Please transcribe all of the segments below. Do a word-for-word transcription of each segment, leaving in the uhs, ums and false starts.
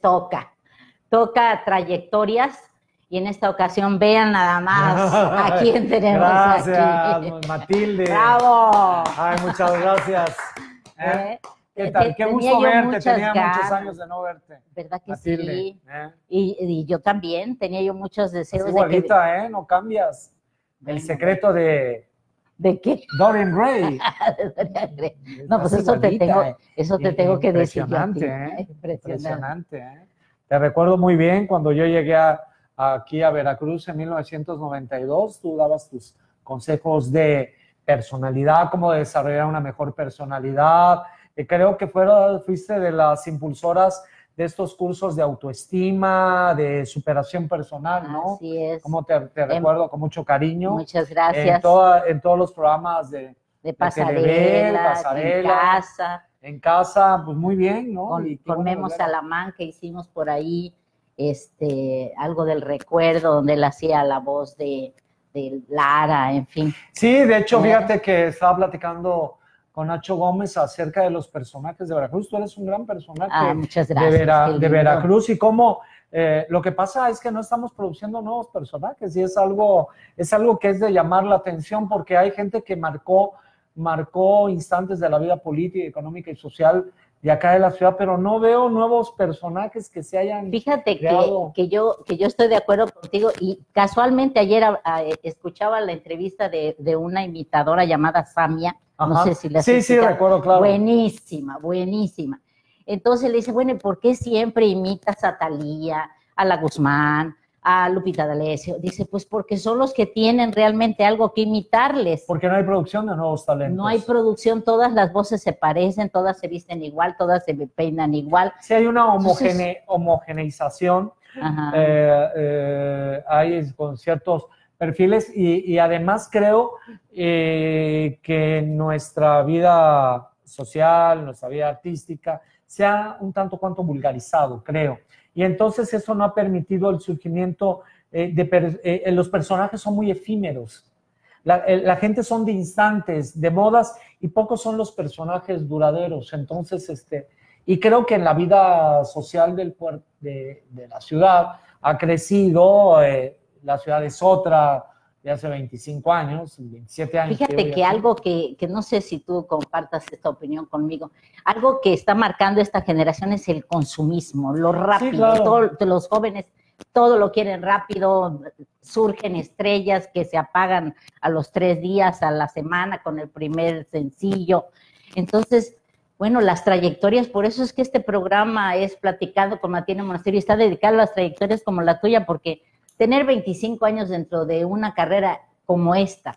toca, toca trayectorias, y en esta ocasión vean nada más a quién tenemos gracias, aquí. Gracias, Matilde. ¡Bravo! Ay, muchas gracias. ¿Eh? ¿Qué tal? Qué gusto verte, tenía ganas. Muchos años de no verte. ¿Verdad que Matilde? Sí? ¿Eh? Y, y yo también, tenía yo muchos deseos. Es igualita, de que... ¿eh? No cambias. El secreto de... ¿De qué? Dorian Gray. No, pues eso te tengo, eso te tengo que decir. Impresionante, ¿eh? Impresionante, ¿eh? Te recuerdo muy bien cuando yo llegué a, aquí a Veracruz en mil novecientos noventa y dos, tú dabas tus consejos de personalidad, cómo desarrollar una mejor personalidad. Eh, creo que fuera, fuiste de las impulsoras de estos cursos de autoestima, de superación personal, ¿no? Así es. Como te, te en, recuerdo con mucho cariño. Muchas gracias. En, toda, en todos los programas de, de pasarela, de T V, pasarela, en casa. En casa, pues muy bien, ¿no? Con, y con Memo Salamán, que hicimos por ahí este, algo del recuerdo, donde él hacía la voz de, de Lara, en fin. Sí, de hecho, bueno, fíjate que estaba platicando con Nacho Gómez acerca de los personajes de Veracruz. Tú eres un gran personaje ah, muchas gracias, de, Vera, de Veracruz y cómo eh, lo que pasa es que no estamos produciendo nuevos personajes y es algo, es algo que es de llamar la atención porque hay gente que marcó, marcó instantes de la vida política, económica y social de acá de la ciudad, pero no veo nuevos personajes que se hayan Fíjate creado. Que, que, yo, que yo estoy de acuerdo contigo y casualmente ayer a, a, escuchaba la entrevista de, de una imitadora llamada Samia. Ajá. No sé si la Sí, sí, recuerdo, claro. Buenísima, buenísima. Entonces le dice, bueno, ¿por qué siempre imitas a Thalía, a la Guzmán, a Lupita D'Alessio? Dice, pues porque son los que tienen realmente algo que imitarles. Porque no hay producción de nuevos talentos. No hay producción, todas las voces se parecen, todas se visten igual, todas se peinan igual. Sí, hay una homogene Entonces, homogeneización, eh, eh, hay con ciertos perfiles y, y además creo eh, que nuestra vida social, nuestra vida artística, se ha un tanto cuanto vulgarizado, creo. Y entonces eso no ha permitido el surgimiento eh, de... Per, eh, los personajes son muy efímeros. La, eh, la gente son de instantes, de modas, y pocos son los personajes duraderos. Entonces, este... Y creo que en la vida social del, de, de la ciudad ha crecido... Eh, la ciudad es otra de hace veinticinco años, veintisiete años. Fíjate que, que algo que, que no sé si tú compartas esta opinión conmigo, algo que está marcando esta generación es el consumismo, lo rápido, sí, claro. Todo, los jóvenes todo lo quieren rápido, surgen estrellas que se apagan a los tres días, a la semana con el primer sencillo. Entonces, bueno, las trayectorias, por eso es que este programa es platicado con Matilde Monasterio y está dedicado a las trayectorias como la tuya, porque tener veinticinco años dentro de una carrera como esta,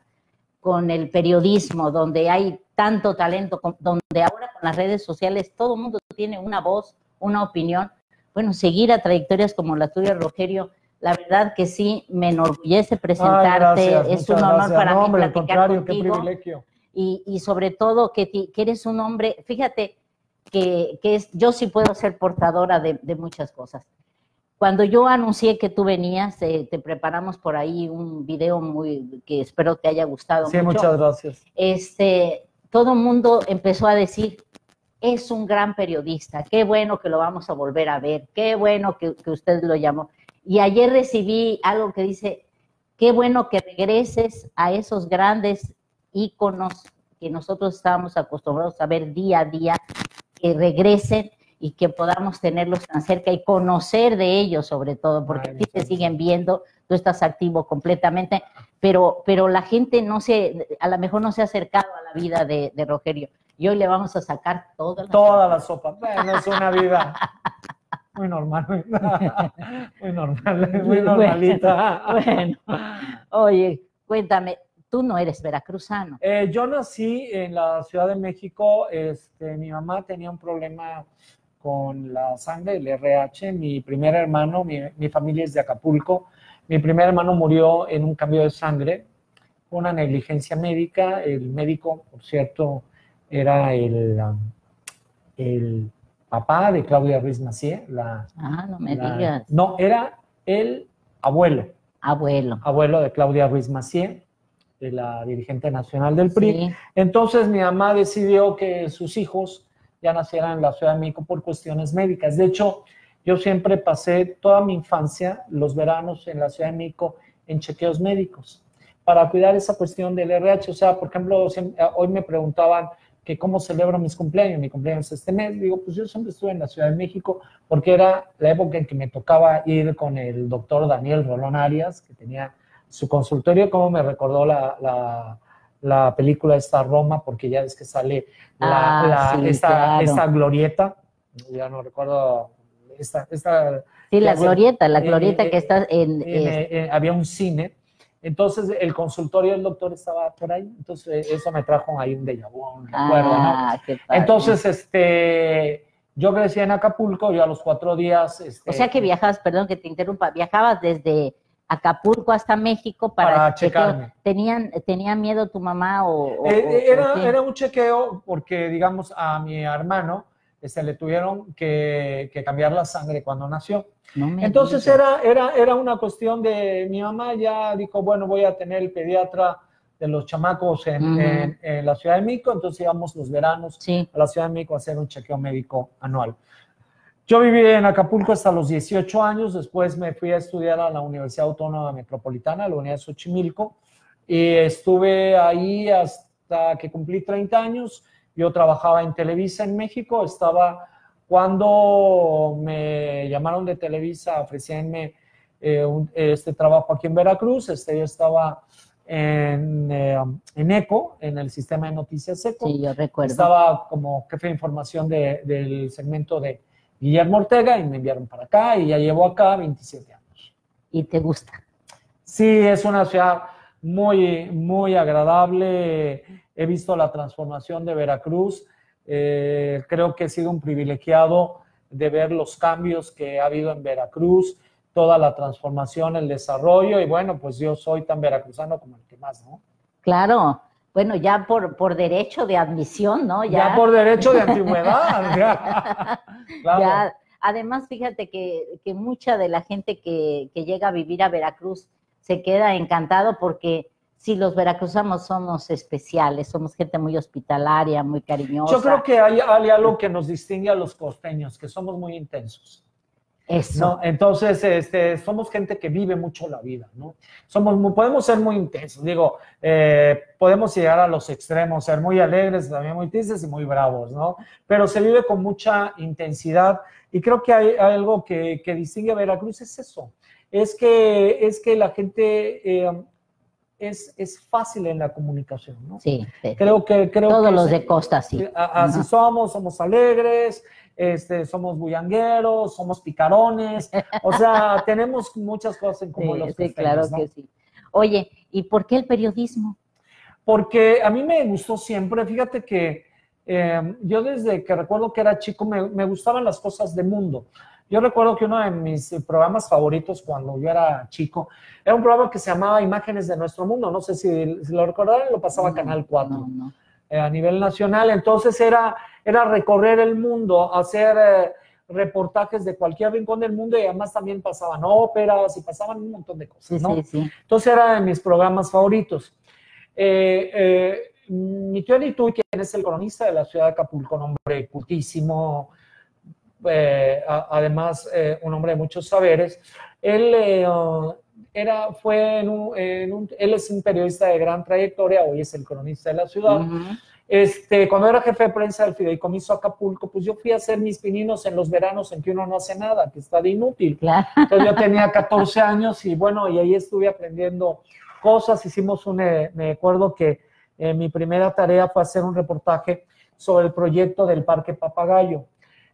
con el periodismo, donde hay tanto talento, donde ahora con las redes sociales todo el mundo tiene una voz, una opinión. Bueno, seguir a trayectorias como la tuya, Rogerio, la verdad que sí, me enorgullece presentarte. Ay, gracias, es un honor gracias. para no, mí hombre, platicar contigo. Qué privilegio. Y, y sobre todo que, que eres un hombre, fíjate que, que es, yo sí puedo ser portadora de, de muchas cosas. Cuando yo anuncié que tú venías, eh, te preparamos por ahí un video muy que espero te haya gustado mucho. Sí, muchas gracias. Este, todo el mundo empezó a decir, es un gran periodista, qué bueno que lo vamos a volver a ver, qué bueno que, que usted lo llamó. Y ayer recibí algo que dice, qué bueno que regreses a esos grandes íconos que nosotros estábamos acostumbrados a ver día a día, que regresen y que podamos tenerlos tan cerca y conocer de ellos sobre todo, porque sí te siguen viendo, tú estás activo completamente, pero, pero la gente no se, a lo mejor no se ha acercado a la vida de, de Rogerio, y hoy le vamos a sacar toda la toda sopa. Toda la sopa, bueno, es una vida muy normal, muy normal, muy normalita. Bueno, bueno. Oye, cuéntame, tú no eres veracruzano. Eh, yo nací en la Ciudad de México, este, mi mamá tenía un problema con la sangre, el R H, mi primer hermano, mi, mi familia es de Acapulco, mi primer hermano murió en un cambio de sangre, una negligencia médica, el médico, por cierto, era el, el papá de Claudia Ruiz Massieu, la... Ah, no me la, digas. No, era el abuelo. Abuelo. Abuelo de Claudia Ruiz Massieu, de la dirigente nacional del P R I. Sí. Entonces mi mamá decidió que sus hijos ya nacieran en la Ciudad de México por cuestiones médicas. De hecho, Yo siempre pasé toda mi infancia, los veranos en la Ciudad de México, en chequeos médicos, para cuidar esa cuestión del R H. O sea, por ejemplo, hoy me preguntaban que cómo celebro mis cumpleaños, mi cumpleaños este mes. Digo, pues yo siempre estuve en la Ciudad de México porque era la época en que me tocaba ir con el doctor Daniel Rolón Arias, que tenía su consultorio, como me recordó la... la la película esta Roma, porque ya ves que sale la, ah, la, sí, esta, claro. esta glorieta, ya no recuerdo, esta... esta sí, la, la glorieta, la glorieta eh, que eh, está en... en eh, eh, había un cine, entonces el consultorio del doctor estaba por ahí, entonces eso me trajo ahí un déjà vu, un recuerdo, ah, ¿no? Qué padre. Entonces, este... yo crecí en Acapulco, yo a los cuatro días... Este, o sea que viajabas, perdón que te interrumpa, viajabas desde... Acapulco hasta México para, para chequearme. ¿Tenían, ¿Tenía miedo tu mamá o...? o era, o era un chequeo porque, digamos, a mi hermano se le tuvieron que, que cambiar la sangre cuando nació. No Entonces era, era, era una cuestión de... Mi mamá ya dijo, bueno, voy a tener el pediatra de los chamacos en, uh-huh. en, en la Ciudad de México. Entonces íbamos los veranos sí. a la Ciudad de México a hacer un chequeo médico anual. Yo viví en Acapulco hasta los dieciocho años, después me fui a estudiar a la Universidad Autónoma Metropolitana, la Unidad de Xochimilco, y estuve ahí hasta que cumplí treinta años. Yo trabajaba en Televisa en México, estaba cuando me llamaron de Televisa, ofreciéndome eh, un, este trabajo aquí en Veracruz, este, yo estaba... En, eh, en ECO, en el sistema de noticias ECO. Sí, yo recuerdo. Estaba como jefe de información de, del segmento de Guillermo Ortega y me enviaron para acá y ya llevo acá veintisiete años. ¿Y te gusta? Sí, es una ciudad muy, muy agradable. He visto la transformación de Veracruz. Eh, creo que he sido un privilegiado de ver los cambios que ha habido en Veracruz, toda la transformación, el desarrollo, y bueno, pues yo soy tan veracruzano como el que más, ¿no? Claro, bueno, ya por, por derecho de admisión, ¿no? Ya, ya por derecho de antigüedad, ya. Claro. Ya. Además, fíjate que, que mucha de la gente que, que llega a vivir a Veracruz se queda encantado porque sí, los veracruzanos somos especiales, somos gente muy hospitalaria, muy cariñosa. Yo creo que hay, hay algo que nos distingue a los costeños, que somos muy intensos. Eso. No, entonces, este, somos gente que vive mucho la vida, ¿no? Somos muy, podemos ser muy intensos, digo, eh, podemos llegar a los extremos, ser muy alegres, también muy tristes y muy bravos, ¿no? Pero se vive con mucha intensidad y creo que hay, hay algo que, que distingue a Veracruz, es eso, es que, es que la gente... Eh, Es, es fácil en la comunicación, ¿no? Sí, sí. Creo que... Creo Todos que los es, de costa, sí. Así uh-huh. somos, somos alegres, este, somos bullangueros, somos picarones, o sea, tenemos muchas cosas en común. Sí, los sí costeños, claro ¿no? que sí. Oye, ¿y por qué el periodismo? Porque a mí me gustó siempre, fíjate que eh, yo desde que recuerdo que era chico me, me gustaban las cosas de mundo. Yo recuerdo que uno de mis programas favoritos cuando yo era chico era un programa que se llamaba Imágenes de Nuestro Mundo. No sé si, si lo recordaron, lo pasaba no, Canal cuatro no, no. Eh, a nivel nacional. Entonces era, era recorrer el mundo, hacer eh, reportajes de cualquier rincón del mundo y además también pasaban óperas y pasaban un montón de cosas, ¿no? Sí, sí, sí. Entonces era de mis programas favoritos. Eh, eh, mi tío Nituy, quien es el cronista de la ciudad de Acapulco, un hombre cultísimo, Eh, a, además eh, un hombre de muchos saberes, él eh, era, fue en un, en un, él es un periodista de gran trayectoria, hoy es el cronista de la ciudad. Uh-huh. Este, cuando era jefe de prensa del Fideicomiso Acapulco, pues yo fui a hacer mis pininos en los veranos en que uno no hace nada, que está de inútil. Claro. Entonces yo tenía catorce años y bueno, y ahí estuve aprendiendo cosas, hicimos un, eh, me acuerdo que eh, mi primera tarea fue hacer un reportaje sobre el proyecto del Parque Papagayo.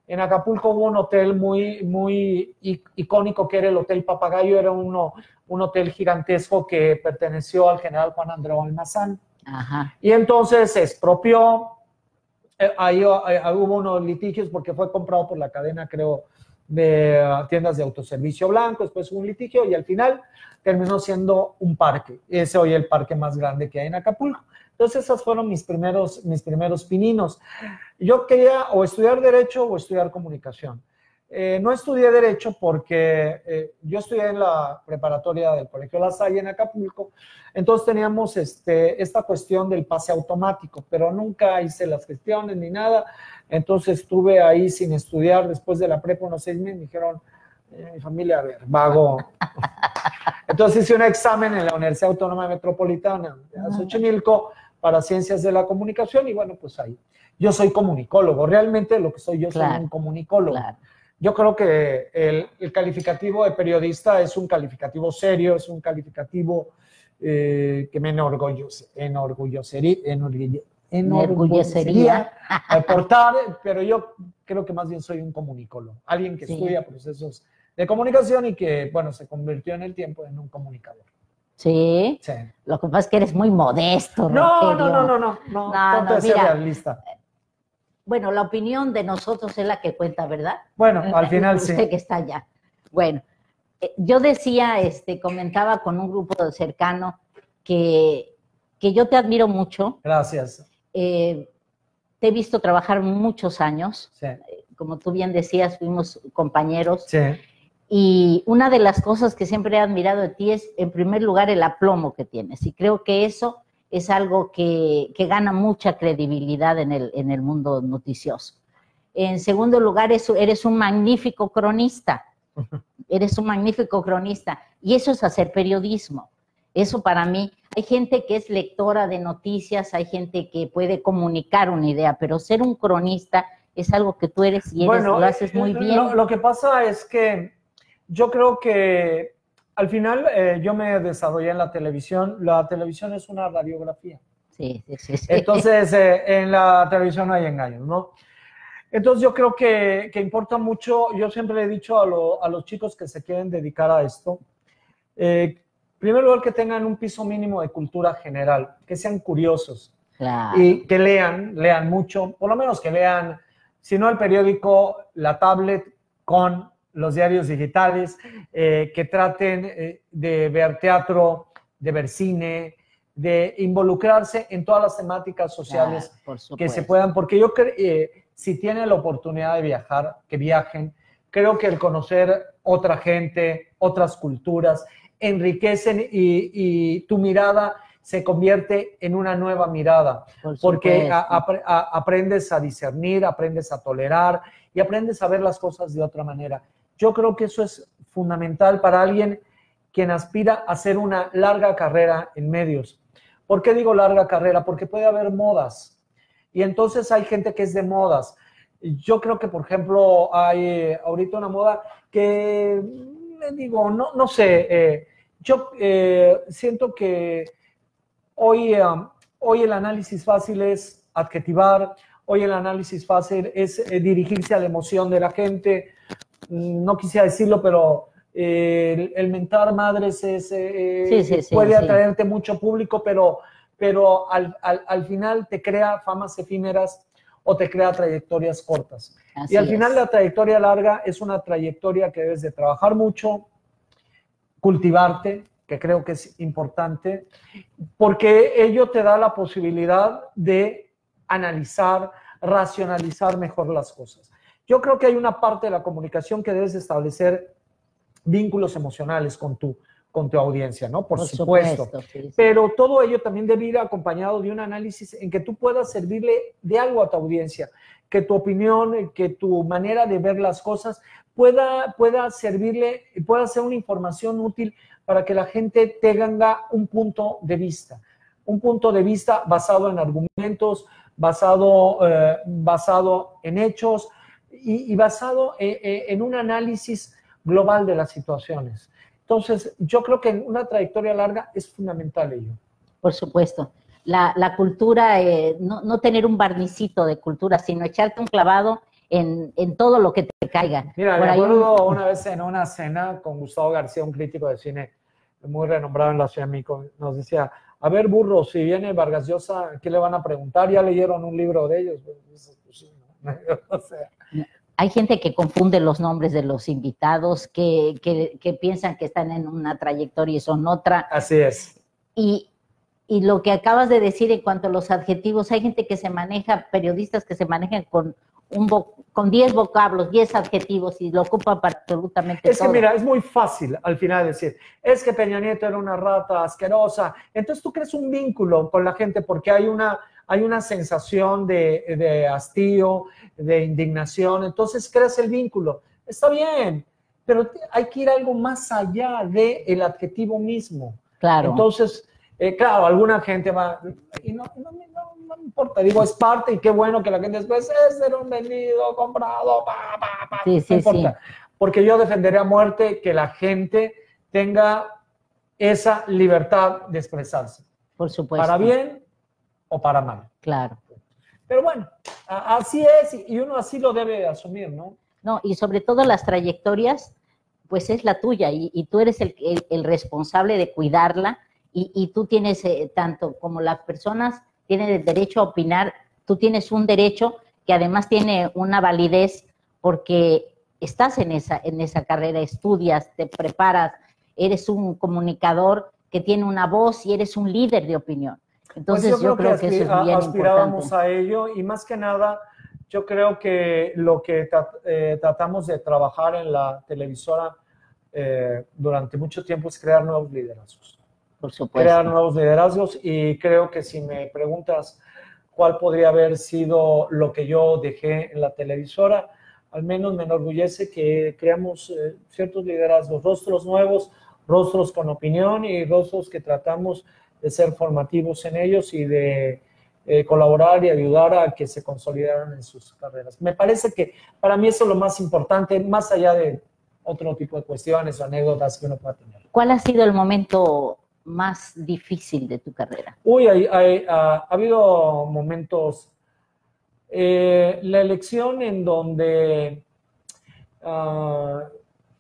En Acapulco hubo un hotel muy, muy icónico que era el Hotel Papagayo, era uno, un hotel gigantesco que perteneció al general Juan Andrés Almazán. Ajá. Y entonces se expropió, eh, ahí, ahí hubo unos litigios porque fue comprado por la cadena, creo, de uh, tiendas de autoservicio blanco, después hubo un litigio y al final terminó siendo un parque. Ese hoy es el parque más grande que hay en Acapulco. Entonces, esos fueron mis primeros, mis primeros pininos. Yo quería o estudiar Derecho o estudiar Comunicación. Eh, no estudié Derecho porque eh, yo estudié en la preparatoria del Colegio La Salle en Acapulco, entonces teníamos este, esta cuestión del pase automático, pero nunca hice las gestiones ni nada, entonces estuve ahí sin estudiar después de la prepa unos seis meses, me dijeron, eh, mi familia, a ver, vago. Entonces hice un examen en la Universidad Autónoma Metropolitana de Xochimilco para Ciencias de la Comunicación y bueno, pues ahí. Yo soy comunicólogo, realmente lo que soy yo claro, soy un comunicólogo. Claro. Yo creo que el, el calificativo de periodista es un calificativo serio, es un calificativo eh, que me enorgullece, enorgullecería, enorgullecería, enorgullecería aportar, pero yo creo que más bien soy un comunicólogo, alguien que sí. estudia procesos de comunicación y que, bueno, se convirtió en el tiempo en un comunicador. Sí, sí. Lo que pasa es que eres muy modesto, no, Rogerio. No, no, no, no, no, no, no, mira, realista. Bueno, la opinión de nosotros es la que cuenta, ¿verdad? Bueno, al final sí. Usted que está allá. Bueno, yo decía, este, comentaba con un grupo cercano que, que yo te admiro mucho. Gracias. Eh, te he visto trabajar muchos años. Sí. Como tú bien decías, fuimos compañeros. Sí. Y una de las cosas que siempre he admirado de ti es, en primer lugar, el aplomo que tienes. Y creo que eso es algo que, que gana mucha credibilidad en el, en el mundo noticioso. En segundo lugar, eres un magnífico cronista. Eres un magnífico cronista. Y eso es hacer periodismo. Eso para mí, hay gente que es lectora de noticias, hay gente que puede comunicar una idea, pero ser un cronista es algo que tú eres y eres, bueno, lo haces muy bien. Lo, lo que pasa es que yo creo que al final, eh, yo me desarrollé en la televisión. La televisión es una radiografía. Sí, sí, sí. sí. Entonces, eh, en la televisión no hay engaños, ¿no? Entonces, yo creo que, que importa mucho. Yo siempre le he dicho a, lo, a los chicos que se quieren dedicar a esto, eh, en primer lugar, que tengan un piso mínimo de cultura general, que sean curiosos. Claro. Y que lean, lean mucho, por lo menos que lean, si no el periódico, la tablet con los diarios digitales, eh, que traten eh, de ver teatro, de ver cine, de involucrarse en todas las temáticas sociales claro, que se puedan, porque yo creo eh, si tienen la oportunidad de viajar, que viajen, creo que el conocer otra gente, otras culturas, enriquecen y, y tu mirada se convierte en una nueva mirada, Por porque a, a, a, aprendes a discernir, aprendes a tolerar y aprendes a ver las cosas de otra manera. Yo creo que eso es fundamental para alguien quien aspira a hacer una larga carrera en medios. ¿Por qué digo larga carrera? Porque puede haber modas. Y entonces hay gente que es de modas. Yo creo que, por ejemplo, hay ahorita una moda que, digo, no, no sé, eh, yo eh, siento que hoy, eh, hoy el análisis fácil es adjetivar, hoy el análisis fácil es eh, dirigirse a la emoción de la gente. No quisiera decirlo, pero eh, el, el mentar madres es, eh, sí, sí, sí, puede sí. atraerte mucho público, pero, pero al, al, al final te crea famas efímeras o te crea trayectorias cortas. Así y al es. final la trayectoria larga es una trayectoria que debes de trabajar mucho, cultivarte, que creo que es importante, porque ello te da la posibilidad de analizar, racionalizar mejor las cosas. Yo creo que hay una parte de la comunicación que debes establecer vínculos emocionales con tu, con tu audiencia, ¿no? Por, Por supuesto. supuesto sí, sí. Pero todo ello también debe ir acompañado de un análisis en que tú puedas servirle de algo a tu audiencia, que tu opinión, que tu manera de ver las cosas pueda, pueda servirle, pueda ser una información útil para que la gente tenga un punto de vista, un punto de vista basado en argumentos, basado, eh, basado en hechos, Y, y basado en, en un análisis global de las situaciones. Entonces, yo creo que en una trayectoria larga es fundamental ello. Por supuesto. La, la cultura, eh, no, no tener un barnicito de cultura, sino echarte un clavado en, en todo lo que te caiga. Mira, me acuerdo un... una vez en una cena con Gustavo García, un crítico de cine muy renombrado en la Ciamico, nos decía, a ver, burro, si viene Vargas Llosa, ¿qué le van a preguntar? ¿Ya leyeron un libro de ellos? O sea, hay gente que confunde los nombres de los invitados, que, que, que piensan que están en una trayectoria y son otra. Así es. Y, y lo que acabas de decir en cuanto a los adjetivos, hay gente que se maneja, periodistas que se manejan con un con diez vocablos, diez adjetivos y lo ocupan para absolutamente es todo. Es que mira, es muy fácil al final decir, es que Peña Nieto era una rata asquerosa. Entonces tú crees un vínculo con la gente porque hay una, hay una sensación de, de hastío, de indignación, entonces creas el vínculo. Está bien, pero hay que ir algo más allá del adjetivo mismo. Claro. Entonces, eh, claro, alguna gente va, y no, no, no, no me importa, digo, es parte, y qué bueno que la gente después es ser un vendido, comprado, pa, pa, pa, sí, no sí, importa. Sí. Porque yo defenderé a muerte que la gente tenga esa libertad de expresarse. Por supuesto. Para bien o para mal. Claro. Pero bueno, así es, y uno así lo debe asumir, ¿no? No, y sobre todo las trayectorias, pues es la tuya, y, y tú eres el, el, el responsable de cuidarla, y, y tú tienes, eh, tanto como las personas tienen el derecho a opinar, tú tienes un derecho que además tiene una validez porque estás en esa, en esa carrera, estudias, te preparas, eres un comunicador que tiene una voz y eres un líder de opinión. Entonces pues yo, yo creo, creo que, que eso es bien aspirábamos importante. A ello, y más que nada... Yo creo que lo que tra eh, tratamos de trabajar en la televisora eh, durante mucho tiempo es crear nuevos liderazgos. Por supuesto. Crear nuevos liderazgos, y creo que si me preguntas cuál podría haber sido lo que yo dejé en la televisora, al menos me enorgullece que creamos eh, ciertos liderazgos, rostros nuevos, rostros con opinión y rostros que tratamos de ser formativos en ellos y de... Eh, colaborar y ayudar a que se consolidaran en sus carreras. Me parece que para mí eso es lo más importante, más allá de otro tipo de cuestiones o anécdotas que uno pueda tener. ¿Cuál ha sido el momento más difícil de tu carrera? Uy, hay, hay, ha, ha habido momentos... Eh, la elección en donde uh,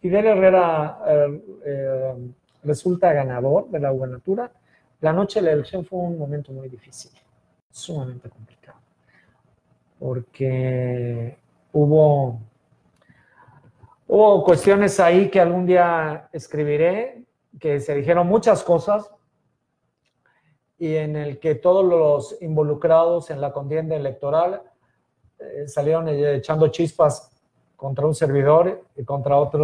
Fidel Herrera eh, eh, resulta ganador de la gubernatura, la noche de la elección fue un momento muy difícil. Sumamente complicado, porque hubo, hubo cuestiones ahí que algún día escribiré, que se dijeron muchas cosas, y en el que todos los involucrados en la contienda electoral eh, salieron echando chispas contra un servidor y contra otro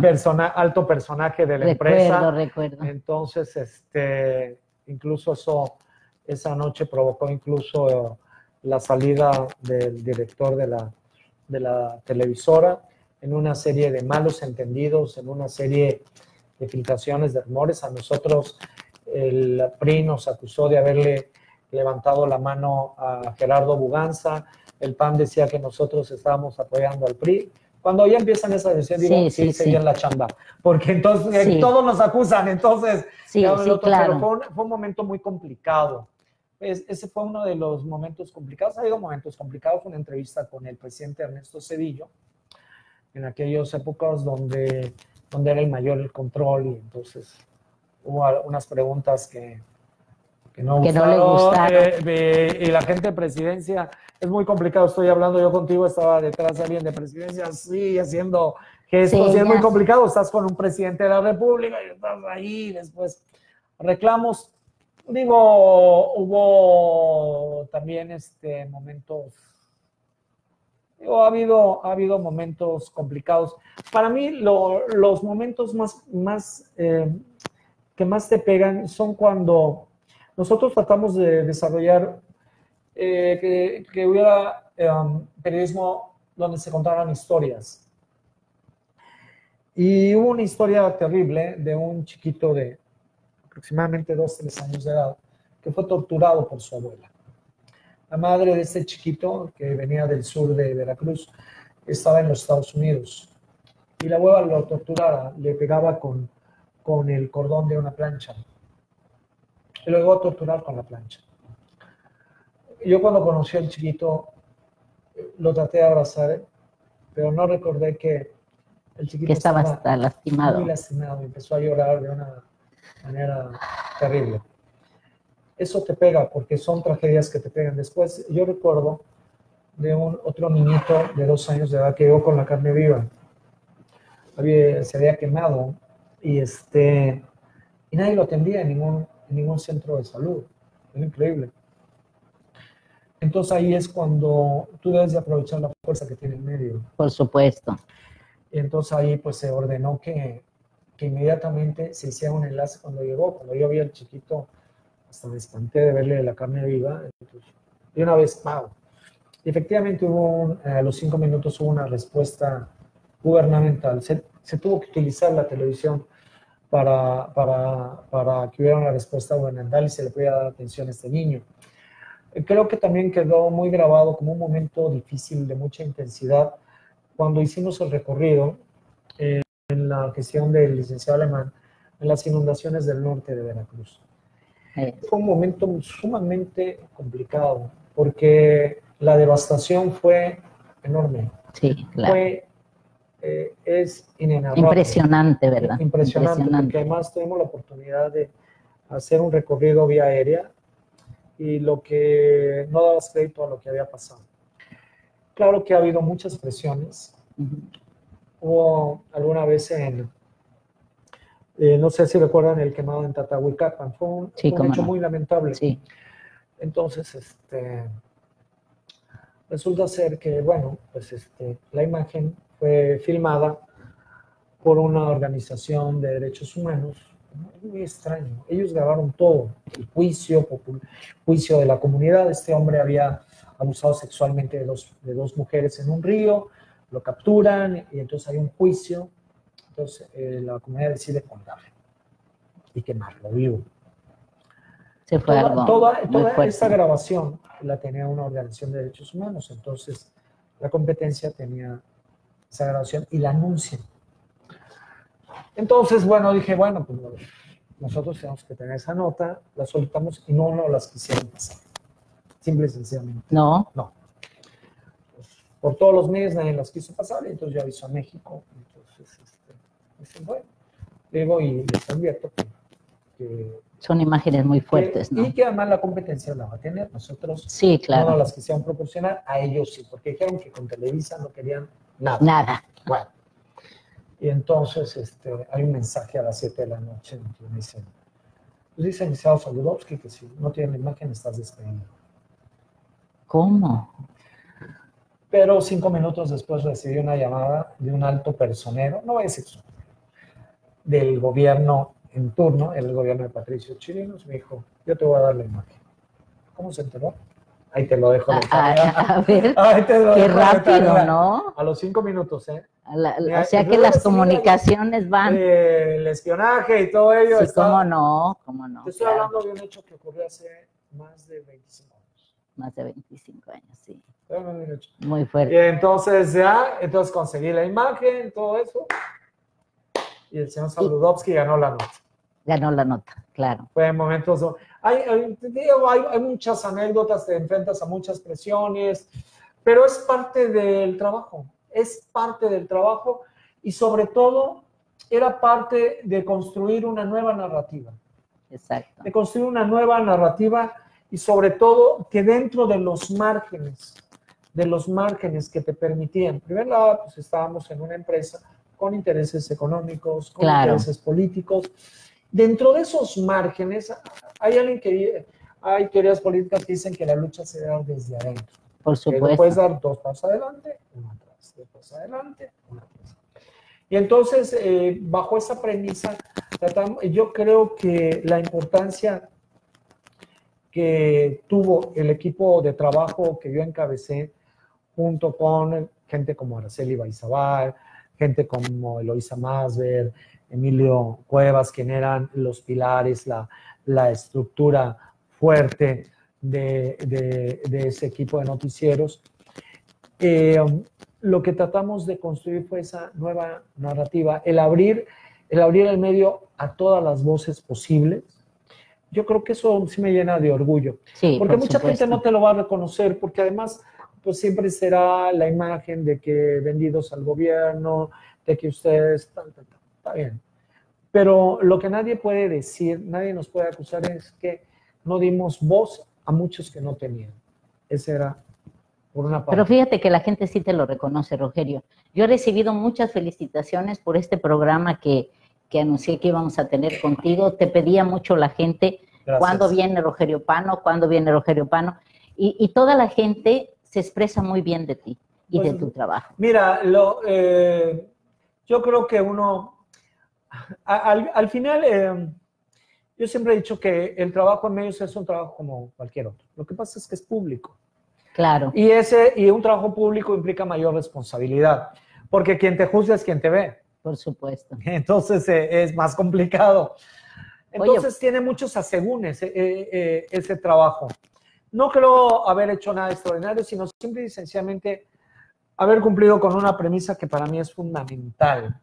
persona, alto personaje de la recuerdo, empresa. Recuerdo. Entonces, este, incluso eso... Esa noche provocó incluso la salida del director de la, de la televisora en una serie de malos entendidos, en una serie de filtraciones, de rumores. A nosotros el P R I nos acusó de haberle levantado la mano a Gerardo Buganza. El P A N decía que nosotros estábamos apoyando al P R I. Cuando ya empiezan esas decisiones, digo, sí, sí, sí, seguían la chamba. Porque entonces sí. todos nos acusan, entonces... Sí, sí, otro, claro. Pero fue un, fue un momento muy complicado. Es, ese fue uno de los momentos complicados. Ha habido momentos complicados. Fue una entrevista con el presidente Ernesto Cedillo, en aquellas épocas donde, donde era el mayor el control, y entonces hubo unas preguntas que, que no, que no le gustaron. Eh, eh, y la gente de presidencia... Es muy complicado, estoy hablando yo contigo, estaba detrás de alguien de presidencia, sí, haciendo gestos, sí, y es muy complicado, estás con un presidente de la República y estás ahí, después reclamos. Digo, hubo también este momentos, digo, ha habido, ha habido momentos complicados. Para mí, lo, los momentos más, más eh, que más te pegan son cuando nosotros tratamos de desarrollar Eh, que, que hubiera eh, periodismo donde se contaran historias, y hubo una historia terrible de un chiquito de aproximadamente dos, tres años de edad que fue torturado por su abuela. La madre de este chiquito, que venía del sur de Veracruz, estaba en los Estados Unidos, y la abuela lo torturaba, le pegaba con, con el cordón de una plancha y lo iba a torturar con la plancha. Yo cuando conocí al chiquito, lo traté de abrazar, pero no recordé que el chiquito que estaba, estaba hasta lastimado. Muy lastimado, empezó a llorar de una manera terrible. Eso te pega, porque son tragedias que te pegan. Después, yo recuerdo de un otro niñito de dos años de edad que llegó con la carne viva. Había, se había quemado, y, este, y nadie lo atendía en ningún, en ningún centro de salud. Era increíble. Entonces ahí es cuando tú debes de aprovechar la fuerza que tiene el medio. Por supuesto. Entonces ahí pues se ordenó que, que inmediatamente se hiciera un enlace cuando llegó. Cuando yo vi al chiquito, hasta me espanté de verle la carne viva. Y una vez, ¡pau! Efectivamente hubo, un, a los cinco minutos hubo una respuesta gubernamental. Se, se tuvo que utilizar la televisión para, para, para que hubiera una respuesta gubernamental y se le pudiera dar atención a este niño. Creo que también quedó muy grabado como un momento difícil de mucha intensidad cuando hicimos el recorrido eh, en la gestión del licenciado Alemán en las inundaciones del norte de Veracruz. Sí. Fue un momento sumamente complicado porque la devastación fue enorme. Sí, claro. Fue, eh, es inenarrable. Impresionante, ¿verdad? Impresionante, Impresionante, porque además tuvimos la oportunidad de hacer un recorrido vía aérea y lo que no dabas crédito a lo que había pasado. Claro que ha habido muchas presiones. Uh-huh. Hubo alguna vez en, eh, no sé si recuerdan el quemado en Tatahuicapan, fue un, sí, fue un hecho no. muy lamentable. Sí. Entonces, este, resulta ser que, bueno, pues este, la imagen fue filmada por una organización de derechos humanos. Muy extraño. Ellos grabaron todo. El juicio, juicio de la comunidad. Este hombre había abusado sexualmente de dos, de dos mujeres en un río. Lo capturan y entonces hay un juicio. Entonces eh, la comunidad decide contarle y quemarlo vivo. Se fue toda algo toda, toda esta grabación la tenía una organización de derechos humanos. Entonces la competencia tenía esa grabación y la anuncian. Entonces, bueno, dije, bueno, pues nosotros tenemos que tener esa nota, la soltamos y no, no las quisieron pasar. Simple y sencillamente. No. No. Pues, por todos los medios nadie las quiso pasar, y entonces yo aviso a México. Entonces, este, dicen, bueno, digo, y les advierto que, que... Son imágenes muy fuertes, que, ¿no? Y que además la competencia la va a tener. Nosotros sí, claro. No las quisieron proporcionar, a ellos sí, porque dijeron que con Televisa no querían nada. Nada. Bueno. Y entonces este, hay un mensaje a las siete de la noche en que me dicen, pues dice Lisao Saudovsky que si no tiene imagen estás despedido. ¿Cómo? Pero cinco minutos después recibí una llamada de un alto personero, no es eso, del gobierno en turno, el gobierno de Patricio Chirinos, me dijo, yo te voy a dar la imagen. ¿Cómo se enteró? Ahí te lo dejo. A, a, a ver, Ahí te lo qué dejo rápido, ¿no? A los cinco minutos, ¿eh? La, la, o sea que las comunicaciones van. Eh, el espionaje y todo ello. Sí, está, cómo no, cómo no. Te estoy claro. hablando de un hecho que ocurrió hace más de veinticinco años. Más de veinticinco años, sí. Muy fuerte. Y entonces ya, entonces conseguí la imagen, todo eso. Y el señor Saudovsky ganó la nota. Ganó la nota, claro. Fue en momentos... Hay, hay, hay, hay muchas anécdotas, te enfrentas a muchas presiones, pero es parte del trabajo. Es parte del trabajo y sobre todo era parte de construir una nueva narrativa. Exacto. De construir una nueva narrativa y sobre todo que dentro de los márgenes, de los márgenes que te permitían. En primer lugar, pues estábamos en una empresa con intereses económicos, con claro. intereses políticos. Dentro de esos márgenes hay alguien que, hay teorías políticas que dicen que la lucha se da desde adentro. Por supuesto. Que puedes dar dos pasos adelante, uno atrás. Después adelante, una cosa. Y entonces, eh, bajo esa premisa, tratamos, yo creo que la importancia que tuvo el equipo de trabajo que yo encabecé, junto con gente como Araceli Baizabal, gente como Eloisa Masver, Emilio Cuevas, quien eran los pilares, la, la estructura fuerte de, de, de ese equipo de noticieros. Eh, lo que tratamos de construir fue esa nueva narrativa, el abrir, el abrir el medio a todas las voces posibles. Yo creo que eso sí me llena de orgullo, sí, porque por mucha supuesto. Gente no te lo va a reconocer, porque además pues siempre será la imagen de que vendidos al gobierno, de que ustedes, tal, tal, tal, está bien. Pero lo que nadie puede decir, nadie nos puede acusar es que no dimos voz a muchos que no tenían. Ese era... Por una parte. Pero fíjate que la gente sí te lo reconoce, Rogerio. Yo he recibido muchas felicitaciones por este programa que, que anuncié que íbamos a tener contigo. Te pedía mucho la gente, Gracias. ¿Cuándo viene Rogerio Pano? ¿Cuándo viene Rogerio Pano? y, y toda la gente se expresa muy bien de ti y pues, de tu trabajo. Mira, lo, eh, yo creo que uno, al, al final, eh, yo siempre he dicho que el trabajo en medios es un trabajo como cualquier otro. Lo que pasa es que es público. Claro. Y, ese, y un trabajo público implica mayor responsabilidad, porque quien te juzga es quien te ve. Por supuesto. Entonces eh, es más complicado. Entonces Oye, tiene muchos asegúnes eh, eh, ese trabajo. No creo haber hecho nada extraordinario, sino simple y sencillamente haber cumplido con una premisa que para mí es fundamental.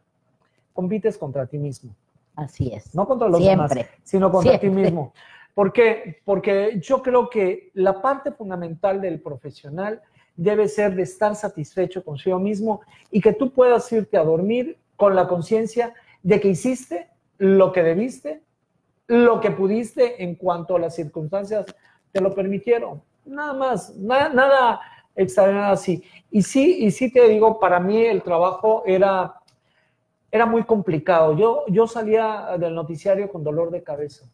Compites contra ti mismo. Así es. No contra los Siempre. demás, sino contra Siempre. ti mismo. ¿Por qué? Porque yo creo que la parte fundamental del profesional debe ser de estar satisfecho consigo mismo y que tú puedas irte a dormir con la conciencia de que hiciste lo que debiste, lo que pudiste en cuanto a las circunstancias te lo permitieron. Nada más, nada, nada extraordinario así. Y sí, y sí te digo, para mí el trabajo era, era muy complicado. Yo, yo salía del noticiario con dolor de cabeza.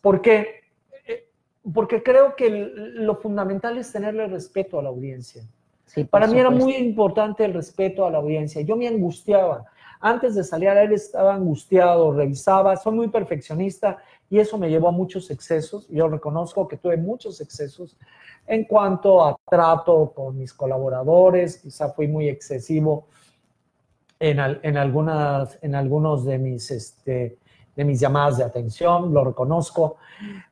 ¿Por qué? Porque creo que lo fundamental es tenerle respeto a la audiencia. Sí, Para mí supuesto. era muy importante el respeto a la audiencia. Yo me angustiaba. Antes de salir a él estaba angustiado, revisaba. Soy muy perfeccionista y eso me llevó a muchos excesos. Yo reconozco que tuve muchos excesos en cuanto a trato con mis colaboradores. Quizá fui muy excesivo en, al, en, algunas, en algunos de mis... Este, de mis llamadas de atención, lo reconozco,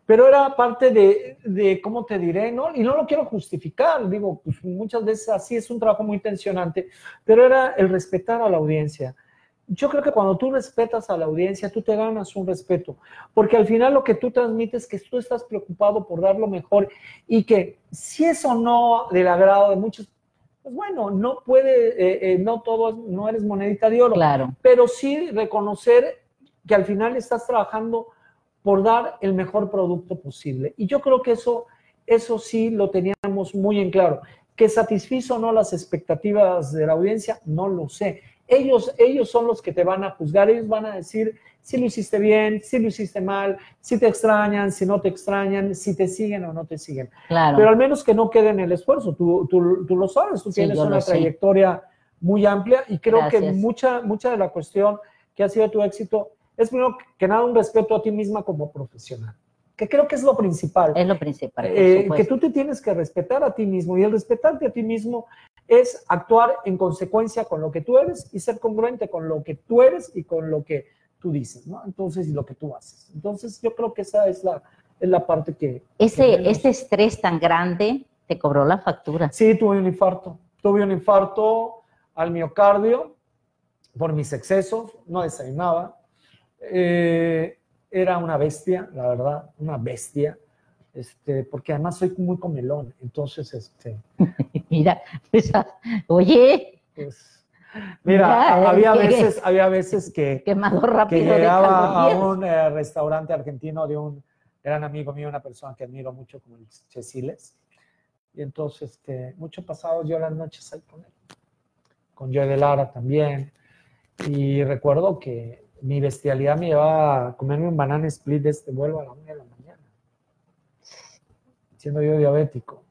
pero era parte de, de ¿cómo te diré? ¿No? Y no lo quiero justificar, digo, pues muchas veces así es un trabajo muy tensionante, pero era el respetar a la audiencia. Yo creo que cuando tú respetas a la audiencia, tú te ganas un respeto, porque al final lo que tú transmites es que tú estás preocupado por dar lo mejor y que si eso no del agrado de muchos, pues bueno, no puede, eh, eh, no todo, no eres monedita de oro, claro. pero sí reconocer que al final estás trabajando por dar el mejor producto posible. Y yo creo que eso, eso sí lo teníamos muy en claro. ¿Que satisfizo o no las expectativas de la audiencia? No lo sé. Ellos, ellos son los que te van a juzgar, ellos van a decir si lo hiciste bien, si lo hiciste mal, si te extrañan, si no te extrañan, si te siguen o no te siguen. Claro. Pero al menos que no quede en el esfuerzo, tú, tú, tú lo sabes, tú sí, tienes una trayectoria sé. muy amplia y creo Gracias. que mucha, mucha de la cuestión que ha sido tu éxito es primero que nada un respeto a ti misma como profesional, que creo que es lo principal. Es lo principal, por eh, que tú te tienes que respetar a ti mismo, y el respetarte a ti mismo es actuar en consecuencia con lo que tú eres y ser congruente con lo que tú eres y con lo que tú dices, ¿no? Entonces, y lo que tú haces. Entonces, yo creo que esa es la, es la parte que... Ese, que menos... ese estrés tan grande te cobró la factura. Sí, tuve un infarto. Tuve un infarto al miocardio por mis excesos, no desayunaba. Eh, era una bestia, la verdad, una bestia, este, porque además soy muy comelón, entonces, este... mira, esa, oye... Pues, mira, mira, había veces, había veces que, que llegaba a un eh, restaurante argentino de un gran amigo mío, una persona que admiro mucho, como el Ceciles, y entonces, este, mucho pasado yo las noches ahí con él, con Joe de Lara también, y recuerdo que mi bestialidad me llevaba a comerme un banana split de este vuelo a la una de la mañana, siendo yo diabético.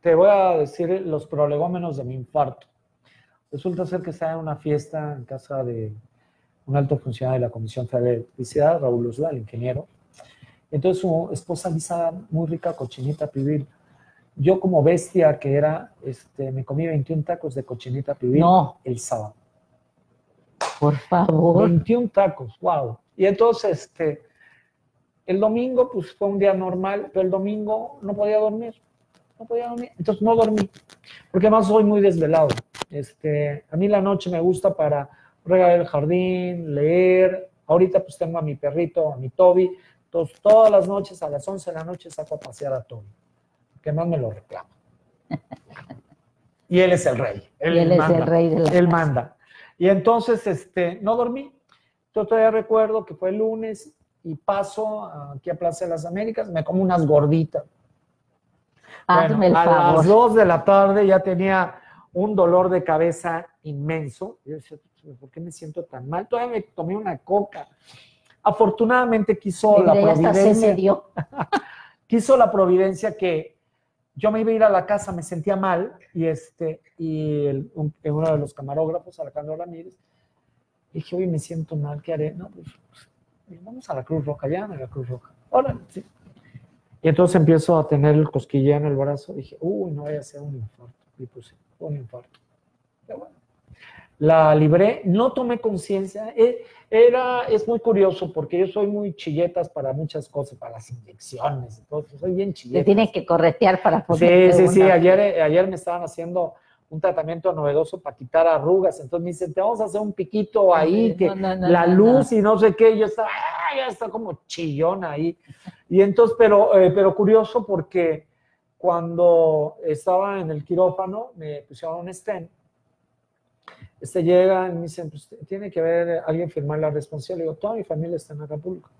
Te voy a decir los prolegómenos de mi infarto. Resulta ser que estaba en una fiesta en casa de un alto funcionario de la Comisión Federal de Electricidad, Raúl Osla, el ingeniero. Entonces su esposa Lisa, muy rica cochinita pibil. Yo como bestia que era, este, me comí veintiún tacos de cochinita pibil no. el sábado. Por favor. veintiún tacos, wow. Y entonces, este, el domingo, pues fue un día normal, pero el domingo no podía dormir, no podía dormir, entonces no dormí, porque además soy muy desvelado. Este, a mí la noche me gusta para regar el jardín, leer, ahorita pues tengo a mi perrito, a mi Toby, entonces todas las noches a las once de la noche saco a pasear a Toby, que más me lo reclama. Y él es el rey, él, él manda, es el rey de la él casa. manda. Y entonces, este, no dormí. Yo todavía recuerdo que fue el lunes y paso aquí a Plaza de las Américas, me como unas gorditas. Hazme bueno, el a favor. las dos de la tarde ya tenía un dolor de cabeza inmenso. Yo decía, ¿por qué me siento tan mal? Todavía me tomé una coca. Afortunadamente quiso Mire, la providencia. Se dio. quiso la providencia que yo me iba a ir a la casa, me sentía mal, y, este, y el, un, uno de los camarógrafos, Alejandro Ramírez, dije, oye, me siento mal, ¿qué haré? No, pues, pues vamos a la Cruz Roja, ya, a la Cruz Roja. Órale, sí. Y entonces empiezo a tener el cosquilleo en el brazo, dije, uy, no voy a hacer un infarto, y puse un infarto. Pero bueno, la libré, no tomé conciencia, era, es muy curioso porque yo soy muy chilletas para muchas cosas, para las inyecciones, entonces soy bien chilleta. Te tienes que corretear para poder. Sí, sí, sí, ayer, ayer me estaban haciendo un tratamiento novedoso para quitar arrugas, entonces me dicen, te vamos a hacer un piquito ahí, no, que no, no, la no, luz no. y no sé qué, yo estaba, ah, ya está como chillona ahí, y entonces, pero, eh, pero curioso porque cuando estaba en el quirófano me pusieron un stent. Este llega y me dicen, pues, tiene que haber alguien firmar la responsabilidad. Le digo, toda mi familia está en Acapulco.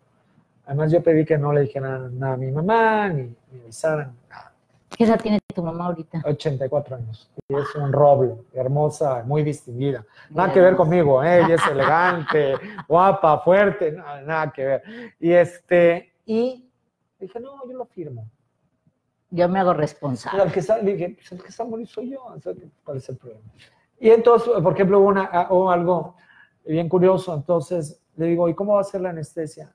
Además, yo pedí que no le dijeran nada a mi mamá, ni me avisaran, nada. ¿Qué edad tiene tu mamá ahorita? ochenta y cuatro años. Y es un roble, hermosa, muy distinguida. Nada Bien. que ver conmigo, ¿eh? Ella es elegante, guapa, fuerte, nada, nada que ver. Y este, y dije, no, yo lo firmo. Yo me hago responsable. El que está, dije, pues el que está morir soy yo, ¿cuál es el problema? Y entonces, por ejemplo, hubo una, o algo bien curioso, entonces le digo, ¿y cómo va a ser la anestesia?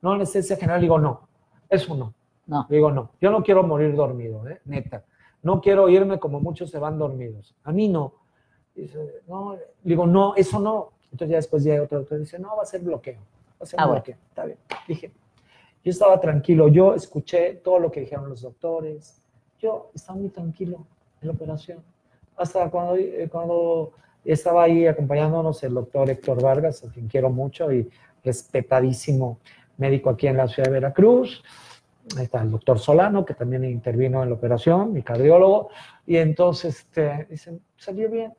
¿No anestesia general? Le digo, no, eso no. No. Le digo, no, yo no quiero morir dormido, ¿eh? Neta. No quiero irme como muchos se van dormidos. A mí no. Dice, no. Le digo, no, eso no. Entonces ya después llega otro doctor y dice, no, va a ser bloqueo. Va a ser ah, bloqueo. Bueno. Está bien. Dije, yo estaba tranquilo, yo escuché todo lo que dijeron los doctores. Yo estaba muy tranquilo en la operación. Hasta cuando, cuando estaba ahí acompañándonos el doctor Héctor Vargas, a quien quiero mucho y respetadísimo médico aquí en la ciudad de Veracruz. Ahí está el doctor Solano, que también intervino en la operación, mi cardiólogo. Y entonces, este, dicen, salió bien,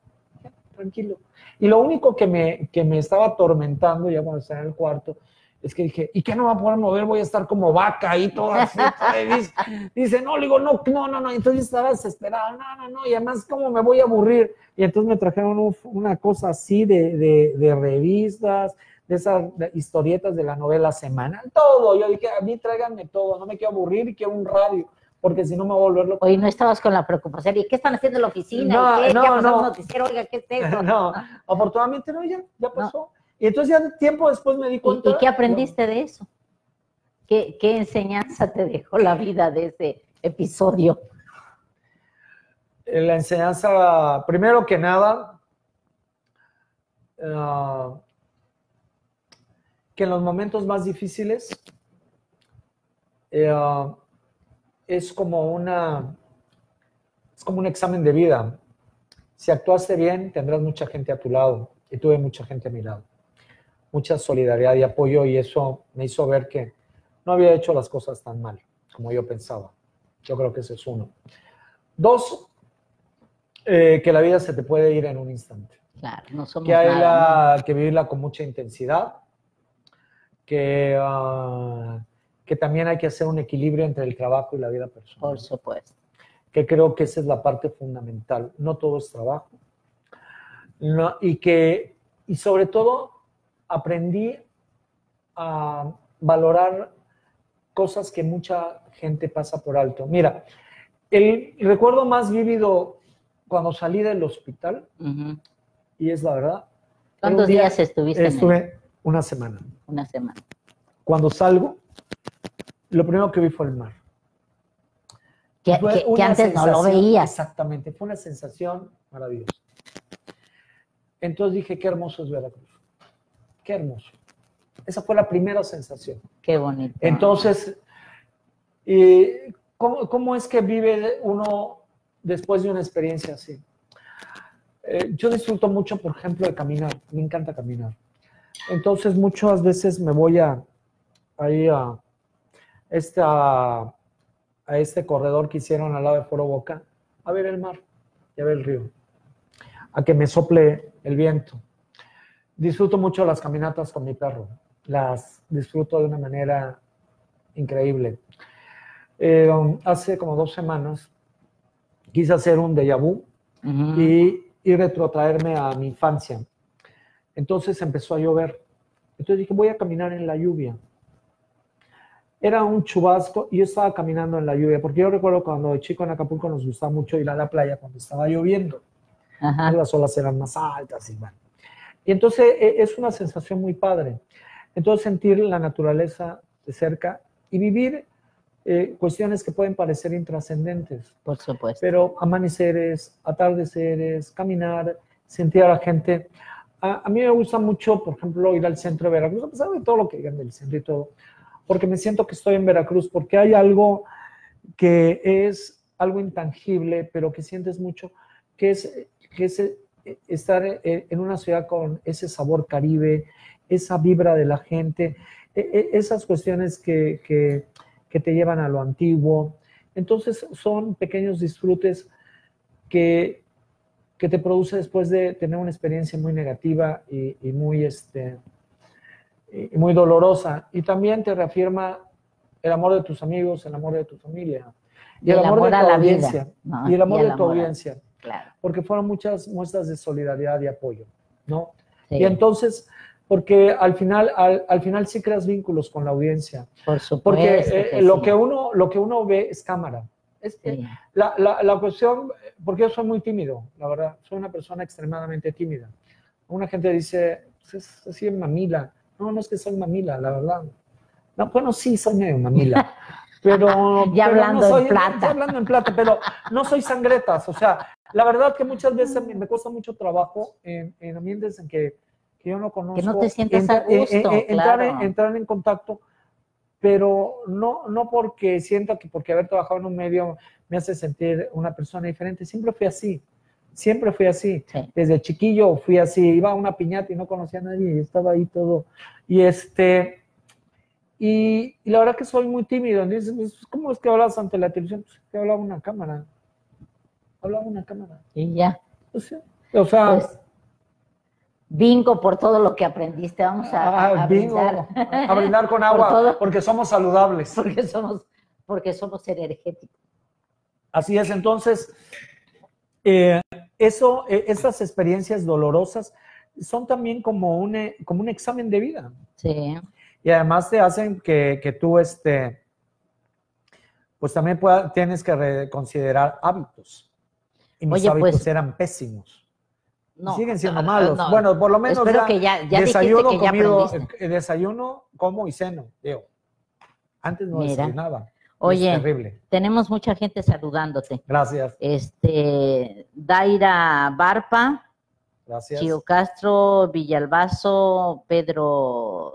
ya, tranquilo. Y lo único que me, que me estaba atormentando, ya cuando estaba en el cuarto, es que dije, ¿y qué no va a poder mover? Voy a estar como vaca ahí toda así. Dice, dice, no, le digo, no, no, no, no. Entonces estaba desesperado, no, no, no. Y además, ¿cómo me voy a aburrir? Y entonces me trajeron un, una cosa así de, de, de revistas, de esas de historietas de la novela semanal, todo. Yo dije, a mí tráiganme todo, no me quiero aburrir y quiero un radio, porque si no me voy a volver loco. Oye, no estabas con la preocupación, ¿y qué están haciendo en la oficina? No, ¿Qué? no, ¿Qué no. Noticiero? Oiga, ¿qué es eso? No, afortunadamente no, ya, ya pasó. No. Y entonces ya tiempo después me di cuenta. ¿Y qué aprendiste de eso? ¿Qué, qué enseñanza te dejó la vida de ese episodio? La enseñanza, primero que nada, uh, que en los momentos más difíciles uh, es como una, es como un examen de vida. Si actuaste bien, tendrás mucha gente a tu lado. Y tuve mucha gente a mi lado. Mucha solidaridad y apoyo, y eso me hizo ver que no había hecho las cosas tan mal como yo pensaba. Yo creo que ese es uno. Dos, eh, que la vida se te puede ir en un instante. Claro, no somos que hay nada, la, ¿no? que vivirla con mucha intensidad, que, uh, que también hay que hacer un equilibrio entre el trabajo y la vida personal. Por supuesto. Que creo que esa es la parte fundamental. No todo es trabajo. No, y que, y sobre todo, aprendí a valorar cosas que mucha gente pasa por alto. Mira, el recuerdo más vívido cuando salí del hospital, uh-huh. y es la verdad. ¿Cuántos día, días estuviste? Estuve en el... una semana. Una semana. Cuando salgo, lo primero que vi fue el mar. Que, que, que antes no lo veía. Exactamente, fue una sensación maravillosa. Entonces dije, qué hermoso es Veracruz. Qué hermoso. Esa fue la primera sensación. Qué bonito. Entonces, eh, ¿cómo, ¿cómo es que vive uno después de una experiencia así? Eh, yo disfruto mucho, por ejemplo, de caminar. Me encanta caminar. Entonces, muchas veces me voy a, ahí a, esta, a este corredor que hicieron al lado de Foro Boca a ver el mar y a ver el río, a que me sople el viento. Disfruto mucho las caminatas con mi perro. Las disfruto de una manera increíble. Eh, hace como dos semanas quise hacer un déjà vu uh-huh. y, y retrotraerme a mi infancia. Entonces empezó a llover. Entonces dije, voy a caminar en la lluvia. era un chubasco y yo estaba caminando en la lluvia, porque yo recuerdo cuando de chico en Acapulco nos gustaba mucho ir a la playa cuando estaba lloviendo. Ajá. Las olas eran más altas y bueno. Y entonces es una sensación muy padre. Entonces sentir la naturaleza de cerca y vivir eh, cuestiones que pueden parecer intrascendentes. Por supuesto. Pero amaneceres, atardeceres, caminar, sentir a la gente. A, a mí me gusta mucho, por ejemplo, ir al centro de Veracruz, a pesar de todo lo que digan del centro y todo, porque me siento que estoy en Veracruz, porque hay algo que es algo intangible, pero que sientes mucho, que es, que es estar en una ciudad con ese sabor caribe, esa vibra de la gente, esas cuestiones que, que, que te llevan a lo antiguo. Entonces son pequeños disfrutes que, que te produce después de tener una experiencia muy negativa y, y muy... este, y muy dolorosa, y también te reafirma el amor de tus amigos, el amor de tu familia, y, y el, el amor, amor de tu audiencia, no, y el amor y el de tu amor, audiencia, claro. Porque fueron muchas muestras de solidaridad y apoyo, ¿no? Sí. Y entonces, porque al final, al, al final sí creas vínculos con la audiencia, por supuesto, porque eh, que sí. lo, que uno, lo que uno ve es cámara, es que sí. la, la, la cuestión, porque yo soy muy tímido, la verdad, soy una persona extremadamente tímida, una gente dice, es así en mamila. No, no es que soy mamila, la verdad. No, bueno, sí, soy medio mamila. Pero, ya pero hablando no soy, en plata. Ya hablando en plata, pero no soy sangretas. O sea, la verdad que muchas veces me, me cuesta mucho trabajo en, en ambientes en que, que yo no conozco. Que no te sientes entra, a gusto, eh, eh, entrar, claro. en, entrar en contacto, pero no, no porque sienta que porque haber trabajado en un medio me hace sentir una persona diferente. Siempre fui así. Siempre fui así, sí. Desde chiquillo fui así, iba a una piñata y no conocía a nadie, y estaba ahí todo, y este, y, y la verdad que soy muy tímido, entonces, ¿cómo es que hablas ante la televisión? Pues que hablaba una cámara, hablaba una cámara. Y ya. O sea, o sea pues, bingo por todo lo que aprendiste, vamos a, ah, a, bingo, brindar. A brindar con agua, por todo, porque somos saludables. Porque somos, porque somos energéticos. Así es, entonces... Eh, eso, eh, esas experiencias dolorosas son también como un, como un examen de vida. Sí. Y además te hacen que, que tú, este, pues también pueda, tienes que reconsiderar hábitos. Y mis Oye, hábitos pues, eran pésimos. No, siguen siendo no, malos. No, bueno, por lo menos ya, que ya, ya desayuno, que ya comido, eh, desayuno, como y ceno. Digo, antes no desayunaba. Oye, tenemos mucha gente saludándote. Gracias. Este, Daira Barpa. Gracias. Chio Castro, Villalbazo, Pedro,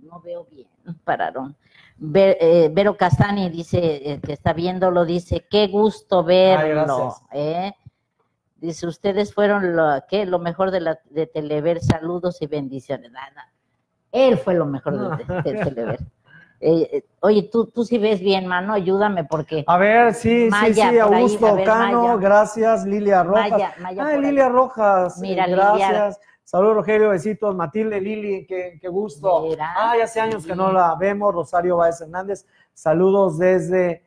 no veo bien, pararon. Ver, eh, Vero Castani dice, eh, que está viéndolo, dice, qué gusto verlo. Ay, eh. Dice, ustedes fueron lo, ¿qué? lo mejor de, la, de Telever, saludos y bendiciones. Nah, nah. Él fue lo mejor no. de, de Telever. Eh, eh, oye, tú, tú sí ves bien, mano, ayúdame porque... A ver, sí, Maya, sí, sí, Augusto ver, Cano, Maya. Gracias, Lilia Rojas. Maya, Maya Ay, Lilia ahí. Rojas, Mira, gracias. Saludos, Rogerio, besitos, Matilde, Lili, qué, qué gusto. Mira, Ay, hace años sí. que no la vemos, Rosario Báez Hernández, saludos desde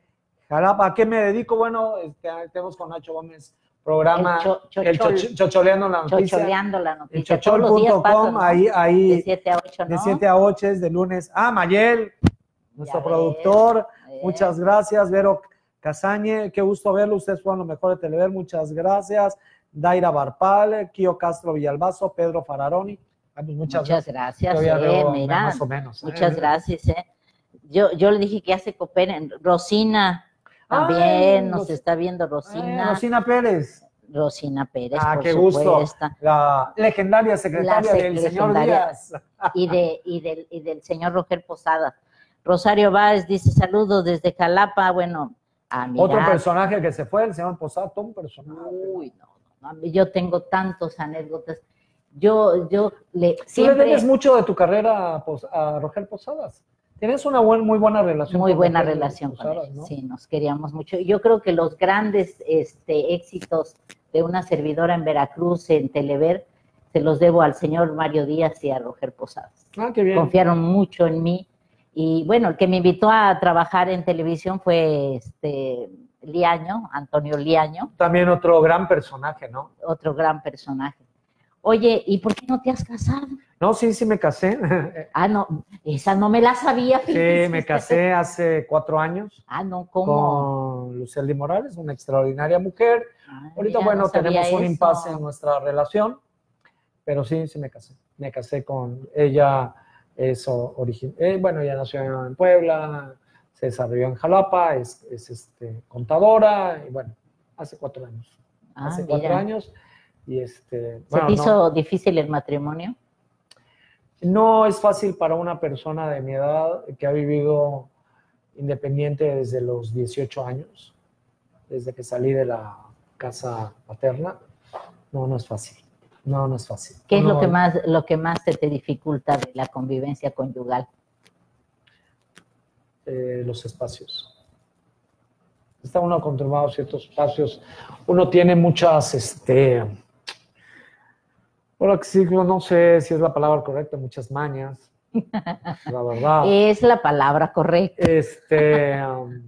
Jalapa. ¿A qué me dedico? Bueno, este, tenemos con Nacho Gómez programa, el, cho, chochol, el cho, cho, Chocholeando la Noticia. Chocholeando la Noticia. El chochol punto com, ahí, ahí. De siete a ocho, ¿no? De siete a ocho es de lunes. Ah, Mayel. Nuestro ya productor, ves, muchas gracias. Vero Casañe, qué gusto verlo. Ustedes fueron lo mejor de Telever, muchas gracias. Daira Barpal, Kio Castro Villalbazo, Pedro Fararoni. Muchas, muchas gracias. gracias eh, veo, mira, más o menos. Muchas eh, gracias. Eh. Yo, yo le dije que hace cooperen. Rosina también Ay, nos Ros está viendo. Rosina. Eh, Rosina Pérez. Rosina Pérez, ah, por qué gusto. La legendaria secretaria la sec del señor Díaz. Y, de, y, del, y del señor Roger Posada. Rosario Báez dice, saludos desde Jalapa, bueno, a mirar. Otro personaje que se fue, el señor Posada, todo un personaje. Uy, no, no, no, yo tengo tantos anécdotas. Yo, yo, le siempre... Tú le debes mucho de tu carrera a Roger Posadas. Tienes una buen, muy buena relación. Muy con buena Roger relación Posadas, con él, ¿no? Sí, nos queríamos mucho. Yo creo que los grandes este, éxitos de una servidora en Veracruz, en Telever, se los debo al señor Mario Díaz y a Roger Posadas. Ah, qué bien. Confiaron mucho en mí. Y bueno, el que me invitó a trabajar en televisión fue este Liaño, Antonio Liaño. También otro gran personaje, ¿no? Otro gran personaje. Oye, ¿y por qué no te has casado? No, sí, sí me casé. Ah, no, esa no me la sabía. Fíjate. Sí, me casé hace cuatro años. Ah, no, ¿cómo? Con Lucely Morales, una extraordinaria mujer. Ay, ahorita, bueno, no tenemos un eso. impasse en nuestra relación, pero sí, sí me casé. Me casé con ella, eso, origin... eh, bueno, ella nació en Puebla, se desarrolló en Jalapa, es, es este, contadora, y bueno, hace cuatro años. Ah, hace mira. cuatro años. Y este, bueno, ¿se te hizo no, difícil el matrimonio? No es fácil para una persona de mi edad que ha vivido independiente desde los dieciocho años, desde que salí de la casa paterna. No, no es fácil. No, no es fácil. ¿Qué es no, lo que más, lo que más se te dificulta de la convivencia conyugal? Eh, los espacios. Está uno controlado ciertos espacios. Uno tiene muchas, este... Por decirlo, no sé si es la palabra correcta, muchas mañas, la verdad. Es la palabra correcta. Este, um,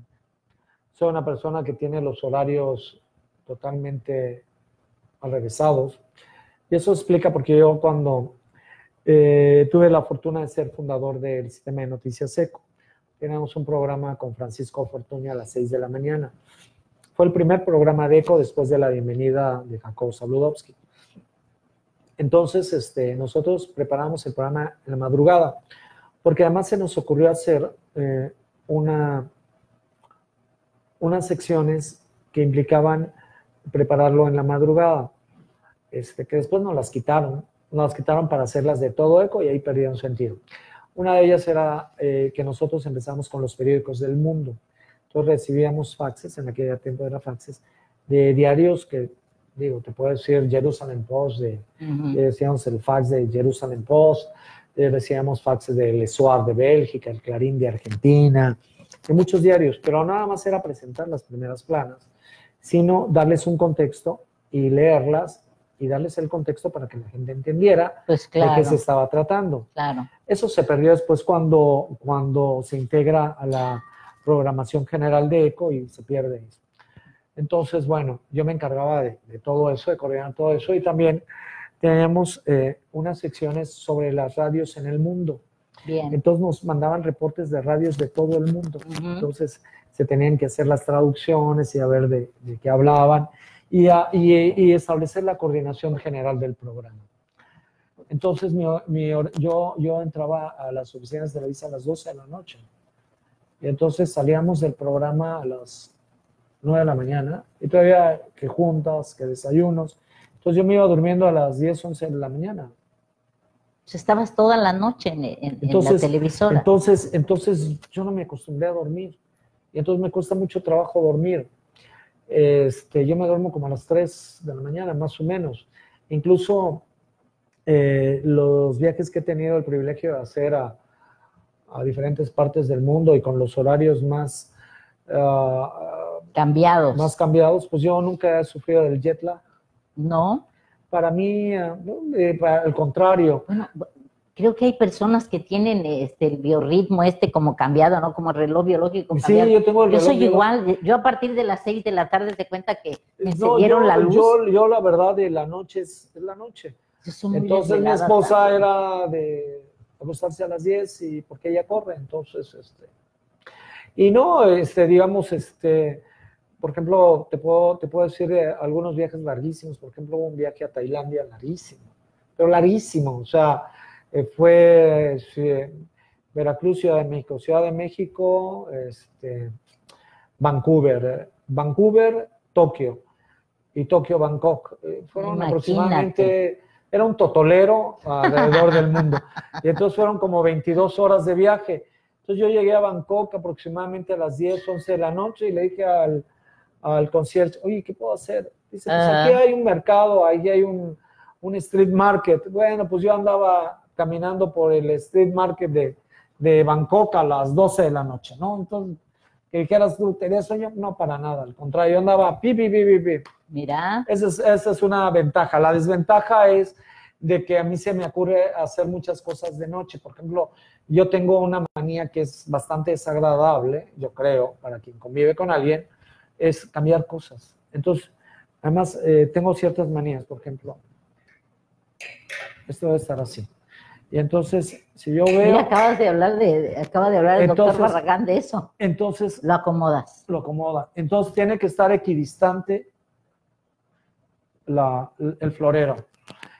soy una persona que tiene los horarios totalmente regresados. Y eso explica porque yo cuando eh, tuve la fortuna de ser fundador del sistema de noticias ECO, teníamos un programa con Francisco Fortuño a las seis de la mañana. Fue el primer programa de ECO después de la bienvenida de Jacobo Zabludovsky. Entonces, este, nosotros preparamos el programa en la madrugada, porque además se nos ocurrió hacer eh, una, unas secciones que implicaban prepararlo en la madrugada, este, que después nos las quitaron, nos las quitaron para hacerlas de todo ECO y ahí perdieron sentido. Una de ellas era eh, que nosotros empezamos con los periódicos del mundo. Entonces recibíamos faxes, en aquel tiempo era faxes, de diarios que... Digo, te puedo decir Jerusalem Post, de, uh-huh. eh, decíamos el fax de Jerusalem Post, eh, decíamos faxes del Soir de Bélgica, el Clarín de Argentina, de muchos diarios, pero nada más era presentar las primeras planas, sino darles un contexto y leerlas y darles el contexto para que la gente entendiera pues claro. de qué se estaba tratando. Claro. Eso se perdió después cuando, cuando se integra a la programación general de ECO y se pierde eso. Entonces, bueno, yo me encargaba de, de todo eso, de coordinar todo eso, y también teníamos eh, unas secciones sobre las radios en el mundo. Bien. Entonces nos mandaban reportes de radios de todo el mundo. Uh-huh. Entonces se tenían que hacer las traducciones y a ver de, de qué hablaban y, a, y, y establecer la coordinación general del programa. Entonces mi, mi, yo, yo entraba a las oficinas de Televisa a las doce de la noche. Y entonces salíamos del programa a las nueve de la mañana, y todavía que juntas, que desayunos. Entonces yo me iba durmiendo a las diez, once de la mañana. Pues estabas toda la noche en, en, entonces, en la televisora. Entonces, entonces yo no me acostumbré a dormir, y entonces me cuesta mucho trabajo dormir. Este, yo me duermo como a las tres de la mañana, más o menos. Incluso eh, los viajes que he tenido el privilegio de hacer a, a diferentes partes del mundo, y con los horarios más... Uh, cambiados. Más cambiados, pues yo nunca he sufrido del jet lag. No. Para mí, eh, para el contrario. Bueno, creo que hay personas que tienen este, el biorritmo este como cambiado, ¿no? Como el reloj biológico cambiado. Sí, yo tengo el reloj. Yo soy biológico. Igual, yo a partir de las seis de la tarde te cuenta que me no, encendieron la luz. Yo, yo la verdad de la noche es, es la noche. Entonces mi esposa también. Era de acostarse a las diez y porque ella corre, entonces este y no, este digamos este por ejemplo, te puedo, te puedo decir de algunos viajes larguísimos. Por ejemplo, hubo un viaje a Tailandia larguísimo, pero larguísimo. O sea, eh, fue eh, Veracruz, Ciudad de México, Ciudad de México, este, Vancouver, eh, Vancouver, Tokio y Tokio, Bangkok. Eh, fueron Imagínate. aproximadamente, era un totolero alrededor del mundo. Y entonces fueron como veintidós horas de viaje. Entonces yo llegué a Bangkok aproximadamente a las diez, once de la noche y le dije al... al concierge, oye, ¿qué puedo hacer? Dice, pues aquí hay un mercado, ahí hay un, un street market. Bueno, pues yo andaba caminando por el street market de, de Bangkok a las doce de la noche, ¿no? Entonces, que dijeras tú, ¿tenías sueño? No, para nada, al contrario, yo andaba pi, pi, pi, pi, pi. Mira. Esa es, esa es una ventaja. La desventaja es de que a mí se me ocurre hacer muchas cosas de noche. Por ejemplo, yo tengo una manía que es bastante desagradable, yo creo, para quien convive con alguien, es cambiar cosas. Entonces, además, eh, tengo ciertas manías, por ejemplo, Esto debe estar así. Y entonces, si yo veo... Mira, acabas de hablar, de, acaba de hablar el entonces, doctor Barragán de eso. Entonces... Lo acomodas. Lo acomoda. Entonces tiene que estar equidistante la, el florero.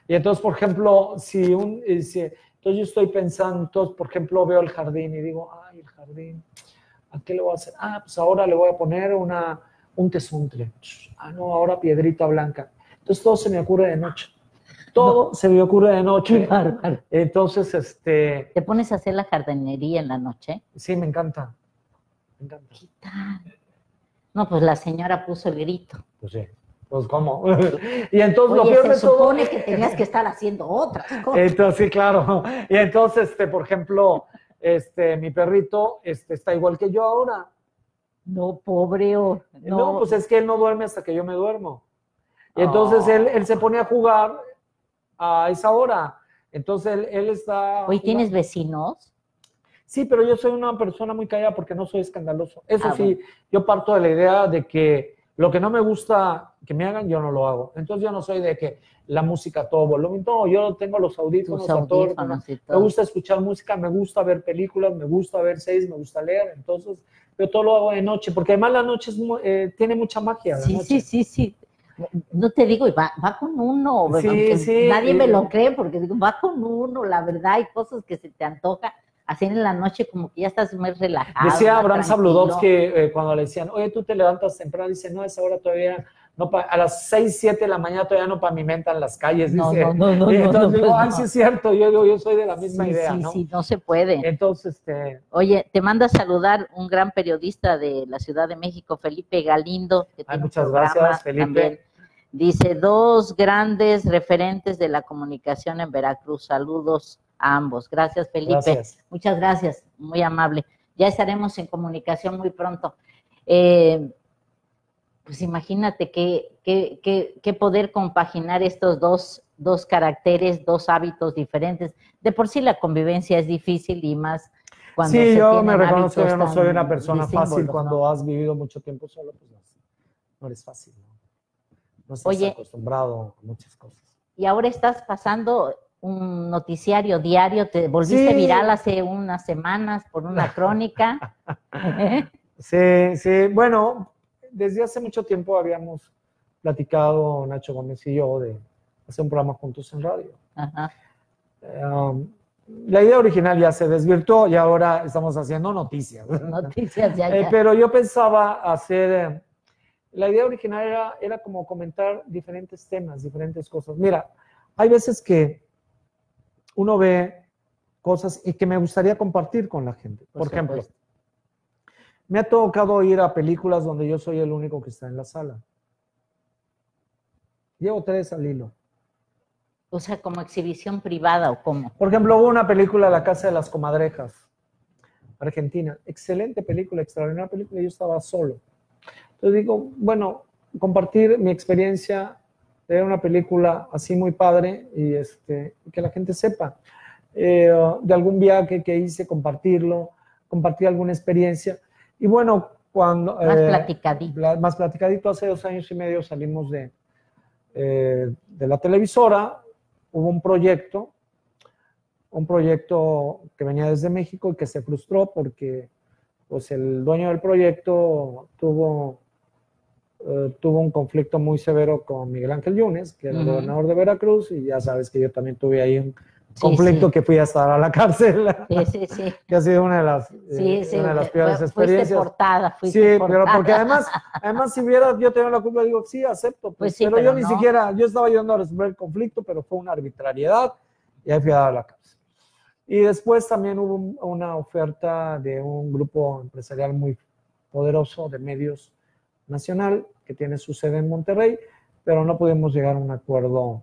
Y entonces, por ejemplo, si un... Si, entonces yo estoy pensando, entonces, por ejemplo, veo el jardín y digo, ay, el jardín, ¿a qué le voy a hacer? Ah, pues ahora le voy a poner una, un tezuntle. Ah, no, ahora piedrita blanca. Entonces todo se me ocurre de noche. Todo no. se me ocurre de noche. Claro, claro. Entonces, este... ¿Te pones a hacer la jardinería en la noche? Sí, me encanta. Me encanta. ¿Qué tal? No, pues la señora puso el grito. Pues sí. Pues cómo. Y entonces Oye, lo peor se de supone todo... que tenías que estar haciendo otras cosas. Entonces, sí, claro. Y entonces, este, por ejemplo, este, mi perrito este, está igual que yo ahora. No, pobre. Oh, no. no, pues es que él no duerme hasta que yo me duermo. Y entonces oh. él, él se pone a jugar a esa hora. Entonces él, él está... Oye, ¿tienes vecinos? Sí, pero yo soy una persona muy callada porque no soy escandaloso. Eso ah, sí, bueno. yo parto de la idea de que lo que no me gusta que me hagan, yo no lo hago. Entonces yo no soy de que la música todo volumen. No, yo tengo los audífonos, audífonos a todo, y todo. Me gusta escuchar música, me gusta ver películas, me gusta ver series, me gusta leer. Entonces yo todo lo hago de noche, porque además la noche es, eh, tiene mucha magia. Sí, noche. sí, sí, sí. No te digo, y va, va con uno, sí, sí, nadie sí. me lo cree, porque digo, va con uno, la verdad, hay cosas que se te antoja hacer en la noche, como que ya estás muy relajado. Decía Abraham Sabludowski, eh, cuando le decían, oye, tú te levantas temprano, dice, no, a esa hora todavía, no a las seis, siete de la mañana todavía no pavimentan las calles, no, dice. No, no, no, y entonces no, no, digo, no. ah, sí es cierto, yo digo, yo soy de la misma sí, idea, sí, ¿no? Sí, sí, no se puede. Entonces, este... Oye, te manda a saludar un gran periodista de la Ciudad de México, Felipe Galindo. Que Ay, muchas programa, gracias, Felipe. También. Dice, dos grandes referentes de la comunicación en Veracruz. Saludos a ambos. Gracias, Felipe. Gracias. Muchas gracias. Muy amable. Ya estaremos en comunicación muy pronto. Eh, pues imagínate qué que, que, que poder compaginar estos dos, dos caracteres, dos hábitos diferentes. De por sí la convivencia es difícil y más cuando Sí, se yo me reconozco que yo no soy una persona fácil. ¿No? Cuando has vivido mucho tiempo solo, pues no, no eres fácil, ¿no? No estás Oye, acostumbrado a muchas cosas. Y ahora estás pasando un noticiario diario, te volviste sí. viral hace unas semanas por una crónica. sí, sí. Bueno, desde hace mucho tiempo habíamos platicado, Nacho Gómez y yo, de hacer un programa juntos en radio. Ajá. Um, La idea original ya se desvirtuó y ahora estamos haciendo noticias. Noticias ya, ya. Eh, pero yo pensaba hacer... Eh, La idea original era, era como comentar diferentes temas, diferentes cosas. Mira, hay veces que uno ve cosas y que me gustaría compartir con la gente. Por, Por ejemplo, me ha tocado ir a películas donde yo soy el único que está en la sala. Llevo tres al hilo. O sea, ¿como exhibición privada o cómo? Por ejemplo, hubo una película, La Casa de las Comadrejas, Argentina. Excelente película, extraordinaria película, yo estaba solo. Entonces digo, bueno, compartir mi experiencia de ver una película así muy padre y este, que la gente sepa. Eh, de algún viaje que hice, compartirlo, compartir alguna experiencia. Y bueno, cuando... Más eh, platicadito. La, más platicadito, hace dos años y medio salimos de, eh, de la televisora, hubo un proyecto, un proyecto que venía desde México y que se frustró porque... pues el dueño del proyecto tuvo, eh, tuvo un conflicto muy severo con Miguel Ángel Yunes, que era uh-huh. el gobernador de Veracruz, y ya sabes que yo también tuve ahí un sí, conflicto sí. que fui a estar a la cárcel. Sí, sí, sí. Que ha sido una de las, sí, eh, sí, una de las peores experiencias. Fuiste portada, fuiste Sí, portada. Pero porque además, además si hubiera yo tenido la culpa, digo, sí, acepto. Pues, pues sí, pero, pero yo no. ni siquiera, yo estaba ayudando a resolver el conflicto, pero fue una arbitrariedad, y ahí fui a dar la cárcel. Y después también hubo una oferta de un grupo empresarial muy poderoso de medios nacional que tiene su sede en Monterrey, pero no pudimos llegar a un acuerdo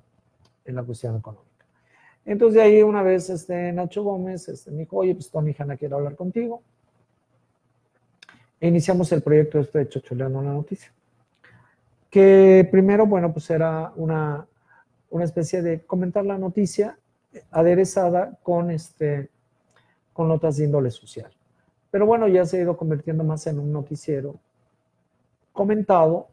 en la cuestión económica. Entonces ahí una vez este, Nacho Gómez este, me dijo, oye, pues Tony Hanna quiere hablar contigo. E iniciamos el proyecto este de Chocholeando la Noticia. Que primero, bueno, pues era una, una especie de comentar la noticia aderezada con, este, con notas de índole social. Pero bueno, ya se ha ido convirtiendo más en un noticiero comentado,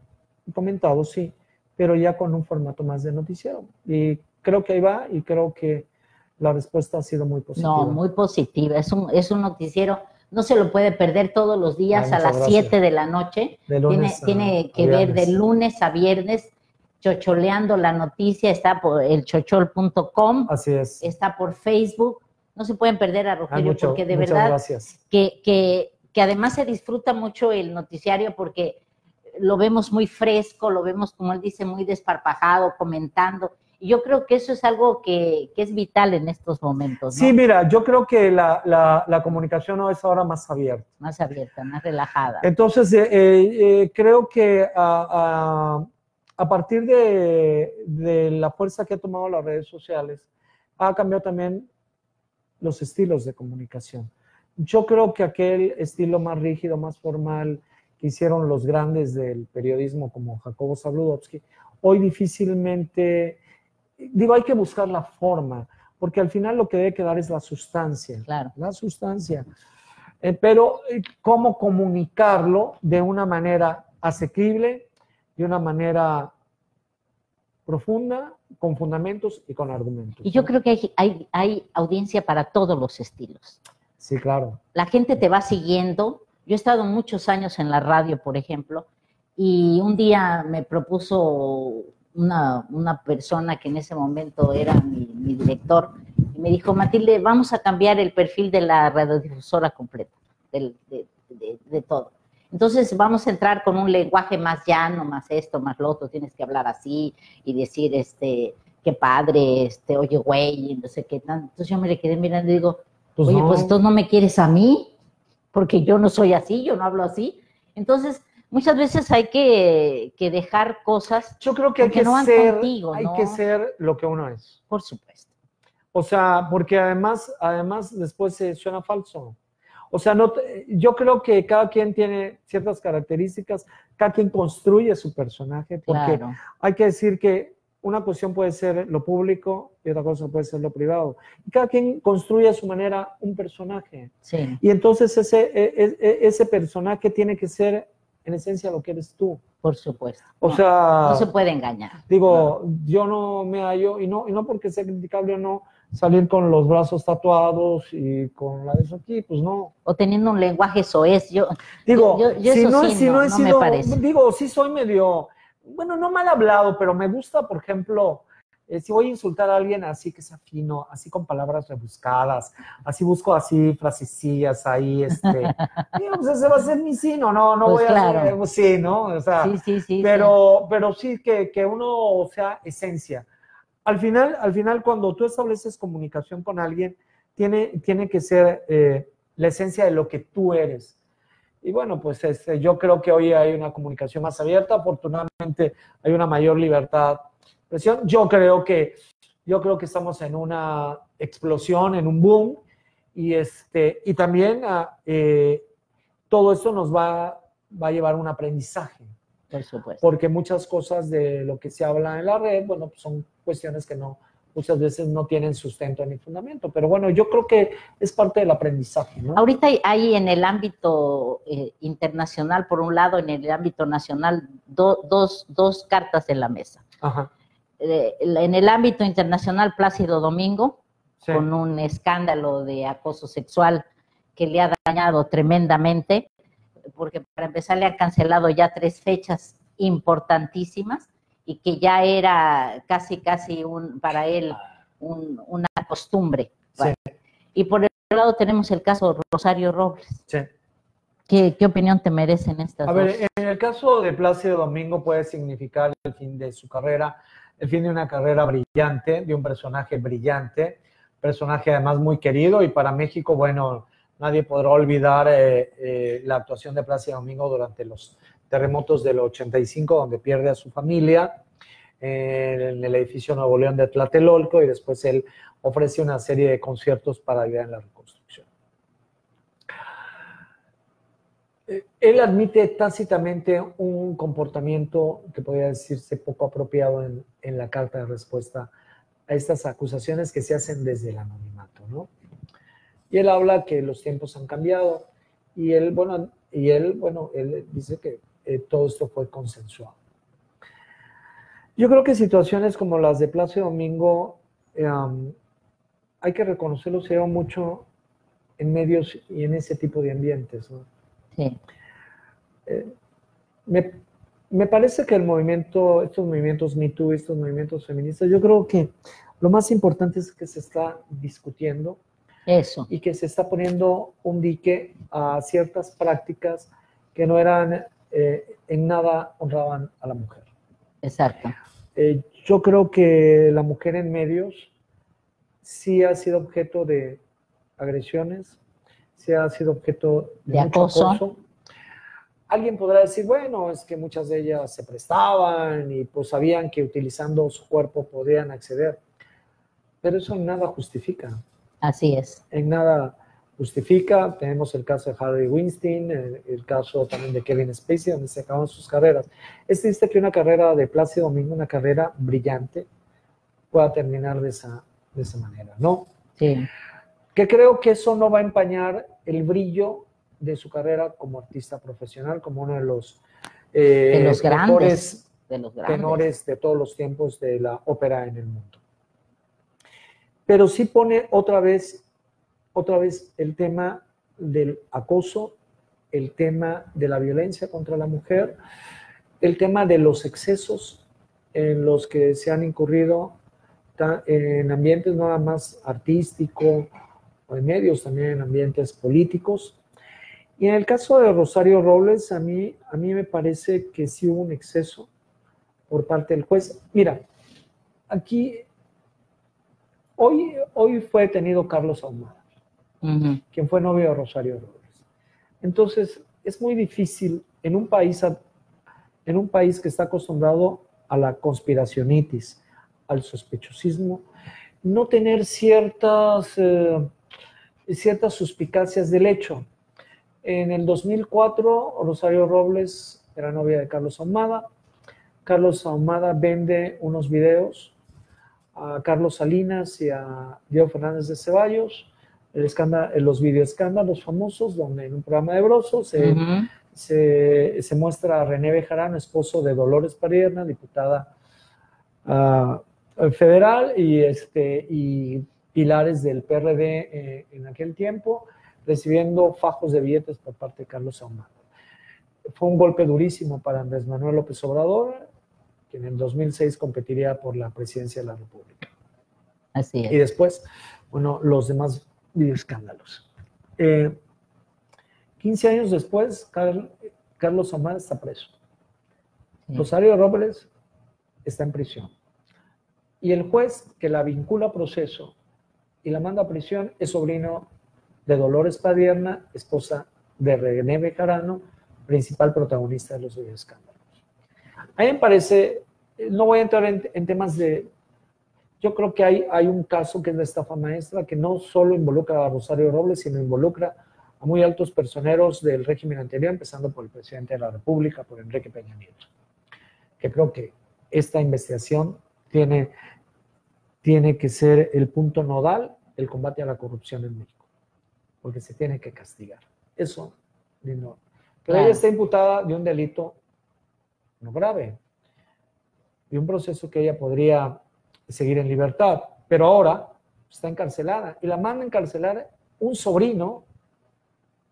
comentado sí, pero ya con un formato más de noticiero. Y creo que ahí va y creo que la respuesta ha sido muy positiva. No, muy positiva. Es un, es un noticiero, no se lo puede perder todos los días. Ay, a las siete de la noche. De lunes tiene a, tiene que ver de lunes a viernes. Chocholeando la Noticia, está por el chochol punto com. Así es. Está por Facebook. No se pueden perder a Rogerio, Ay, mucho, porque de verdad que, que, que además se disfruta mucho el noticiario porque lo vemos muy fresco, lo vemos, como él dice, muy desparpajado, comentando. Y yo creo que eso es algo que, que es vital en estos momentos, ¿no? Sí, mira, yo creo que la, la, la comunicación no es ahora más abierta. Más abierta, más relajada. Entonces, eh, eh, creo que a, a, a partir de, de la fuerza que ha tomado las redes sociales, ha cambiado también los estilos de comunicación. Yo creo que aquel estilo más rígido, más formal, que hicieron los grandes del periodismo como Jacobo Zabludovsky, hoy difícilmente, digo, hay que buscar la forma, porque al final lo que debe quedar es la sustancia. Claro. La sustancia. Eh, pero cómo comunicarlo de una manera asequible, de una manera profunda, con fundamentos y con argumentos. Y yo, ¿no?, creo que hay, hay, hay audiencia para todos los estilos. Sí, claro. La gente te va siguiendo. Yo he estado muchos años en la radio, por ejemplo, y un día me propuso una, una persona que en ese momento era mi, mi director, y me dijo, Matilde, vamos a cambiar el perfil de la radiodifusora completa, de, de, de, de todo. Entonces vamos a entrar con un lenguaje más llano, más esto, más lo otro, tienes que hablar así y decir, este, qué padre, este, oye, güey, no sé qué tanto. Entonces yo me le quedé mirando y digo, pues oye, no. pues tú no me quieres a mí, porque yo no soy así, yo no hablo así. Entonces, muchas veces hay que, que dejar cosas. Yo creo que hay que, no ser, contigo, hay ¿no? que ser lo que uno es. Por supuesto. O sea, porque además, además después se suena falso. O sea, no, yo creo que cada quien tiene ciertas características, cada quien construye su personaje, porque claro. hay que decir que una cuestión puede ser lo público y otra cosa puede ser lo privado. Y cada quien construye a su manera un personaje. Sí. Y entonces ese, ese, ese personaje tiene que ser, en esencia, lo que eres tú. Por supuesto. O no, sea... No se puede engañar. Digo, no. yo no me hallo, y no, y no porque sea criticable o no, salir con los brazos tatuados y con la de eso aquí, pues no. O teniendo un lenguaje soez. Yo, digo, yo, yo, yo si eso no, sí, si no, no, he no sido, me parece. Digo, sí soy medio, bueno, no mal hablado, pero me gusta, por ejemplo, eh, si voy a insultar a alguien así que sea fino, así con palabras rebuscadas, así busco así frasecillas ahí, este, digo, pues ese va a ser mi sino, no, no pues voy claro. a hacer, sí, ¿no? O sea, sí, sí, sí, pero sí, pero sí que, que uno sea esencia. Al final, al final, cuando tú estableces comunicación con alguien, tiene, tiene que ser eh, la esencia de lo que tú eres. Y bueno, pues este, yo creo que hoy hay una comunicación más abierta, afortunadamente hay una mayor libertad de expresión. Yo creo que, yo creo que estamos en una explosión, en un boom, y, este, y también eh, todo esto nos va, va a llevar a un aprendizaje. Por supuesto. Porque muchas cosas de lo que se habla en la red, bueno, pues son cuestiones que no, muchas veces no tienen sustento ni fundamento, pero bueno, yo creo que es parte del aprendizaje, ¿no? Ahorita hay en el ámbito eh, internacional, por un lado, en el ámbito nacional, do, dos, dos cartas en la mesa. Ajá. Eh, en el ámbito internacional, Plácido Domingo, sí, con un escándalo de acoso sexual que le ha dañado tremendamente, porque para empezar le han cancelado ya tres fechas importantísimas, y que ya era casi, casi un, para él un, una costumbre. ¿Vale? Sí. Y por el otro lado tenemos el caso de Rosario Robles. Sí. ¿Qué, qué opinión te merecen estas dos? A ver, en el caso de Plácido Domingo puede significar el fin de su carrera, el fin de una carrera brillante, de un personaje brillante, personaje además muy querido, y para México, bueno, nadie podrá olvidar eh, eh, la actuación de Plácido Domingo durante los terremotos del ochenta y cinco, donde pierde a su familia eh, en el edificio Nuevo León de Tlatelolco, y después él ofrece una serie de conciertos para ayudar en la reconstrucción. Eh, él admite tácitamente un comportamiento que podría decirse poco apropiado en, en la carta de respuesta a estas acusaciones que se hacen desde el anonimato, ¿no? Y él habla que los tiempos han cambiado, y él, bueno, y él, bueno, él dice que Eh, todo esto fue consensuado. Yo creo que situaciones como las de Plácido Domingo, eh, hay que reconocerlo, se dio mucho en medios y en ese tipo de ambientes, ¿no? Sí. Eh, me, me parece que el movimiento, estos movimientos Me Too, estos movimientos feministas, yo creo que lo más importante es que se está discutiendo eso y que se está poniendo un dique a ciertas prácticas que no eran, eh, en nada honraban a la mujer. Exacto. Eh, yo creo que la mujer en medios sí ha sido objeto de agresiones, sí ha sido objeto de, de mucho acoso. acoso. Alguien podrá decir, bueno, es que muchas de ellas se prestaban y pues sabían que utilizando su cuerpo podían acceder, pero eso en nada justifica. Así es. En nada justifica. Tenemos el caso de Harry Weinstein, el, el caso también de Kevin Spacey, donde se acaban sus carreras. Es triste que una carrera de Plácido Domingo, una carrera brillante, pueda terminar de esa, de esa manera, ¿no? Sí. Que creo que eso no va a empañar el brillo de su carrera como artista profesional, como uno de los, eh, de los grandes, de los grandes tenores de todos los tiempos de la ópera en el mundo. Pero sí pone otra vez, otra vez el tema del acoso, el tema de la violencia contra la mujer, el tema de los excesos en los que se han incurrido en ambientes nada más artístico, o en medios también, en ambientes políticos. Y en el caso de Rosario Robles, a mí, a mí me parece que sí hubo un exceso por parte del juez. Mira, aquí... Hoy, hoy fue detenido Carlos Ahumada, uh-huh. quien fue novio de Rosario Robles. Entonces, es muy difícil en un país, en un país que está acostumbrado a la conspiracionitis, al sospechosismo, no tener ciertas, eh, ciertas suspicacias del hecho. En el dos mil cuatro, Rosario Robles era novia de Carlos Ahumada. Carlos Ahumada vende unos videos a Carlos Salinas y a Diego Fernández de Ceballos, el escándalo, los videoescándalos famosos, donde en un programa de Broso se, uh-huh. se, se muestra a René Bejarano, esposo de Dolores Padierna, diputada uh, federal, y, este, y pilares del P R D eh, en aquel tiempo, recibiendo fajos de billetes por parte de Carlos Ahumada. Fue un golpe durísimo para Andrés Manuel López Obrador, que en el dos mil seis competiría por la presidencia de la República. Así es. Y después, bueno, los demás videoescándalos. Eh, quince años después, Car Carlos Ahumada está preso. Sí. Rosario Robles está en prisión. Y el juez que la vincula a proceso y la manda a prisión es sobrino de Dolores Padierna, esposa de René Bejarano, principal protagonista de los videoescándalos. A mí me parece, no voy a entrar en, en temas de... Yo creo que hay, hay un caso que es la estafa maestra, que no solo involucra a Rosario Robles, sino involucra a muy altos personeros del régimen anterior, empezando por el presidente de la República, por Enrique Peña Nieto. Que creo que esta investigación tiene, tiene que ser el punto nodal del combate a la corrupción en México. Porque se tiene que castigar. Eso, no. Pero ella está imputada de un delito grave, y un proceso que ella podría seguir en libertad, pero ahora está encarcelada, y la manda a encarcelar un sobrino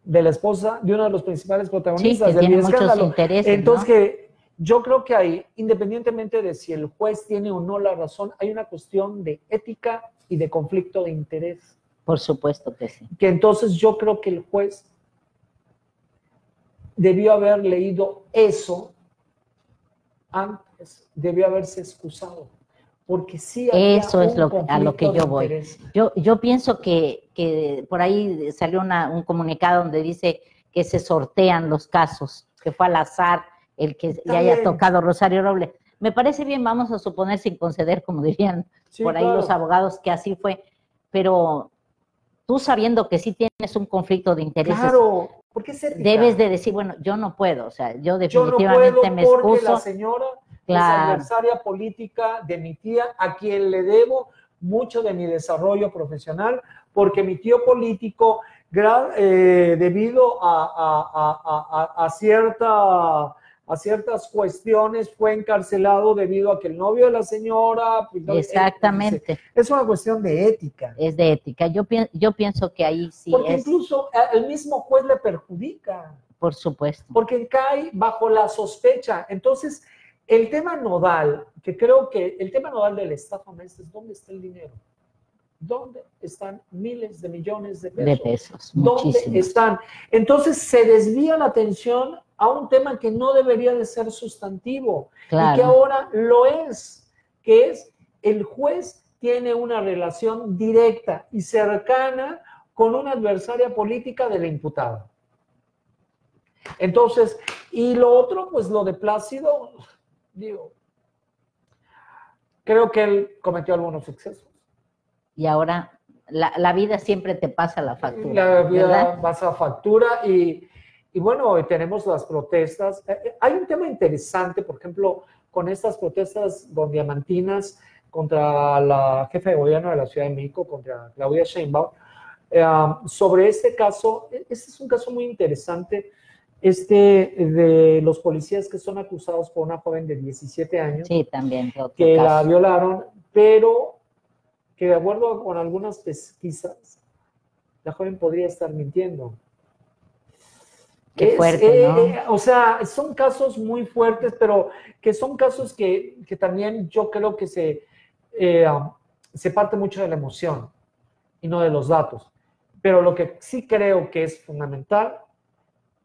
de la esposa de uno de los principales protagonistas sí, del escándalo. Entonces, ¿no? Que yo creo que ahí, independientemente de si el juez tiene o no la razón, hay una cuestión de ética y de conflicto de interés. Por supuesto que sí. Que entonces yo creo que el juez debió haber leído eso antes, debió haberse excusado, porque sí había eso es lo que, a lo que yo voy. Yo, yo pienso que, que por ahí salió una, un comunicado donde dice que se sortean los casos, que fue al azar el que Está le haya bien. tocado Rosario Robles. Me parece bien, vamos a suponer sin conceder, como dirían sí, por ahí claro. los abogados, que así fue, pero tú sabiendo que sí tienes un conflicto de intereses... Claro. Porque debes de decir, bueno, yo no puedo, o sea, yo definitivamente yo no me excuso. Porque la señora claro. es adversaria política de mi tía, a quien le debo mucho de mi desarrollo profesional, porque mi tío político, eh, debido a, a, a, a, a cierta a ciertas cuestiones, fue encarcelado debido a que el novio de la señora... Exactamente. Es una cuestión de ética. Es de ética. Yo, pi yo pienso que ahí sí Porque es... incluso el mismo juez le perjudica. Por supuesto. Porque cae bajo la sospecha. Entonces, el tema nodal, que creo que el tema nodal del Estado maestro es dónde está el dinero. ¿Dónde están miles de millones de pesos? De pesos, muchísimos. ¿Dónde están? Entonces se desvía la atención a un tema que no debería de ser sustantivo, claro, y que ahora lo es, que es el juez tiene una relación directa y cercana con una adversaria política del imputado. Entonces, y lo otro, pues lo de Plácido, digo, creo que él cometió algunos excesos. Y ahora la, la vida siempre te pasa la factura. La vida, ¿verdad?, pasa factura y, y bueno, tenemos las protestas. Hay un tema interesante, por ejemplo, con estas protestas con diamantinas contra la jefa de gobierno de la Ciudad de México, contra Claudia Sheinbaum, eh, sobre este caso. Este es un caso muy interesante, este de los policías que son acusados por una joven de diecisiete años. Sí, también. Que caso. La violaron, pero... que de acuerdo con algunas pesquisas, la joven podría estar mintiendo. Qué es, fuerte, eh, ¿no? Eh, o sea, son casos muy fuertes, pero que son casos que, que también yo creo que se, eh, se parte mucho de la emoción y no de los datos. Pero lo que sí creo que es fundamental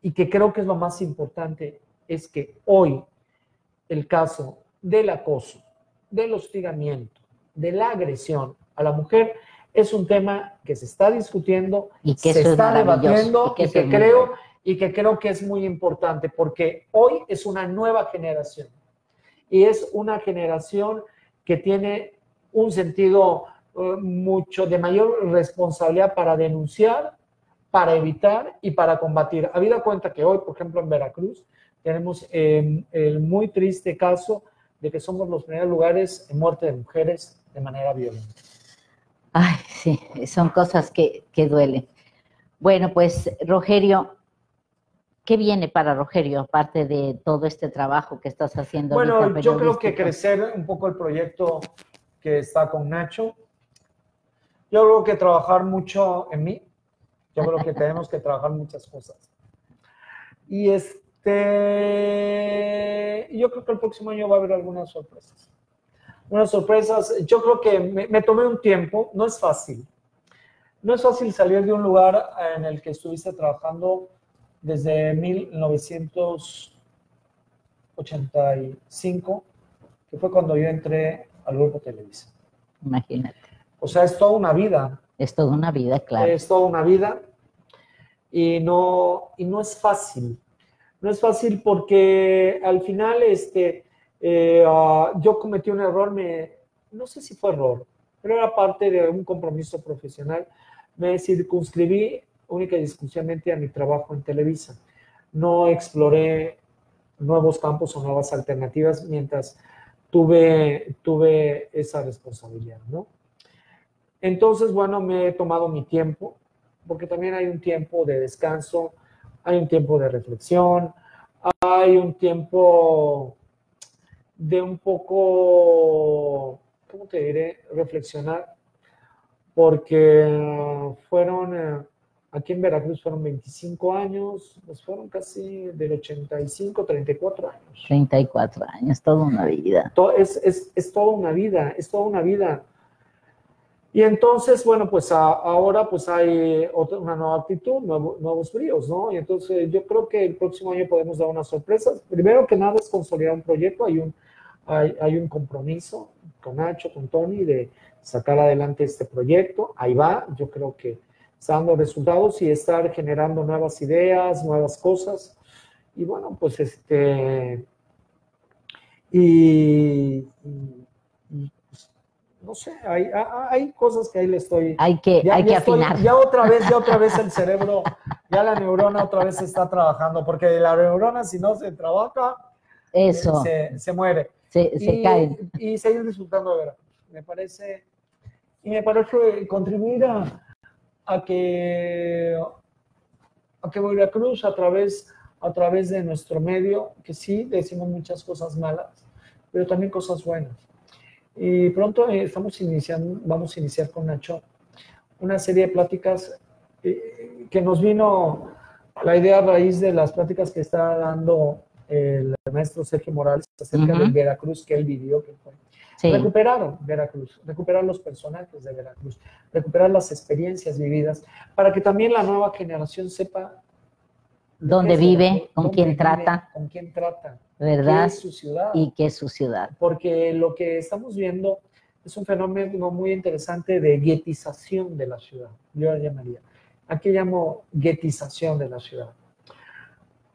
y que creo que es lo más importante es que hoy el caso del acoso, del hostigamiento, de la agresión a la mujer es un tema que se está discutiendo, y que se está debatiendo, y que, y que creo y que creo que es muy importante, porque hoy es una nueva generación y es una generación que tiene un sentido eh, mucho de mayor responsabilidad para denunciar, para evitar y para combatir. Habida cuenta que hoy, por ejemplo, en Veracruz tenemos eh, el muy triste caso de que somos los primeros lugares en muerte de mujeres de manera violenta. Ay, sí, son cosas que, que duelen. Bueno, pues, Rogerio, ¿qué viene para Rogerio, aparte de todo este trabajo que estás haciendo? Bueno, yo creo que crecer un poco el proyecto que está con Nacho. Yo creo que trabajar mucho en mí. Yo creo que tenemos que trabajar muchas cosas. Y es... yo creo que el próximo año va a haber algunas sorpresas. Unas sorpresas, yo creo que me, me tomé un tiempo, no es fácil. No es fácil salir de un lugar en el que estuviste trabajando desde mil novecientos ochenta y cinco, que fue cuando yo entré al grupo Televisa. Imagínate. O sea, es toda una vida. Es toda una vida, claro. Es toda una vida y no, y no es fácil. No es fácil porque al final este, eh, uh, yo cometí un error, me, no sé si fue error, pero era parte de un compromiso profesional. Me circunscribí única y exclusivamente a mi trabajo en Televisa. No exploré nuevos campos o nuevas alternativas mientras tuve, tuve esa responsabilidad, ¿no? Entonces, bueno, me he tomado mi tiempo, porque también hay un tiempo de descanso, hay un tiempo de reflexión, hay un tiempo de un poco, ¿cómo te diré?, reflexionar, porque fueron, aquí en Veracruz fueron veinticinco años, nos fueron casi del ochenta y cinco, treinta y cuatro años. treinta y cuatro años, toda una vida. Es, es, es toda una vida, es toda una vida. Y entonces, bueno, pues a, ahora pues hay otra, una nueva actitud, nuevo, nuevos bríos, ¿no? Y entonces yo creo que el próximo año podemos dar unas sorpresas. Primero que nada es consolidar un proyecto, hay un, hay, hay un compromiso con Nacho, con Tony, de sacar adelante este proyecto. Ahí va, yo creo que está dando resultados y estar generando nuevas ideas, nuevas cosas. Y bueno, pues este... Y... y no sé, hay, hay cosas que ahí le estoy... Hay que, ya, hay ya que estoy, afinar. Ya otra vez, ya otra vez el cerebro, ya la neurona otra vez está trabajando, porque la neurona si no se trabaja, eso. Eh, se, se muere. Se, y, se cae. Y seguir disfrutando de Veracruz. Me parece, y me parece contribuir a, a que a que Veracruz a través a través de nuestro medio, que sí decimos muchas cosas malas, pero también cosas buenas. Y pronto estamos iniciando, vamos a iniciar con Nacho una serie de pláticas que nos vino la idea a raíz de las pláticas que está dando el maestro Sergio Morales acerca uh-huh. de Veracruz, que él vivió, que fue. Sí. Recuperar Veracruz, recuperar los personajes de Veracruz, recuperar las experiencias vividas, para que también la nueva generación sepa dónde vive, con quién trata, con quién trata, ¿verdad? Qué es su ciudad. Y qué es su ciudad. Porque lo que estamos viendo es un fenómeno muy interesante de guetización de la ciudad, yo la llamaría. Aquí llamo guetización de la ciudad.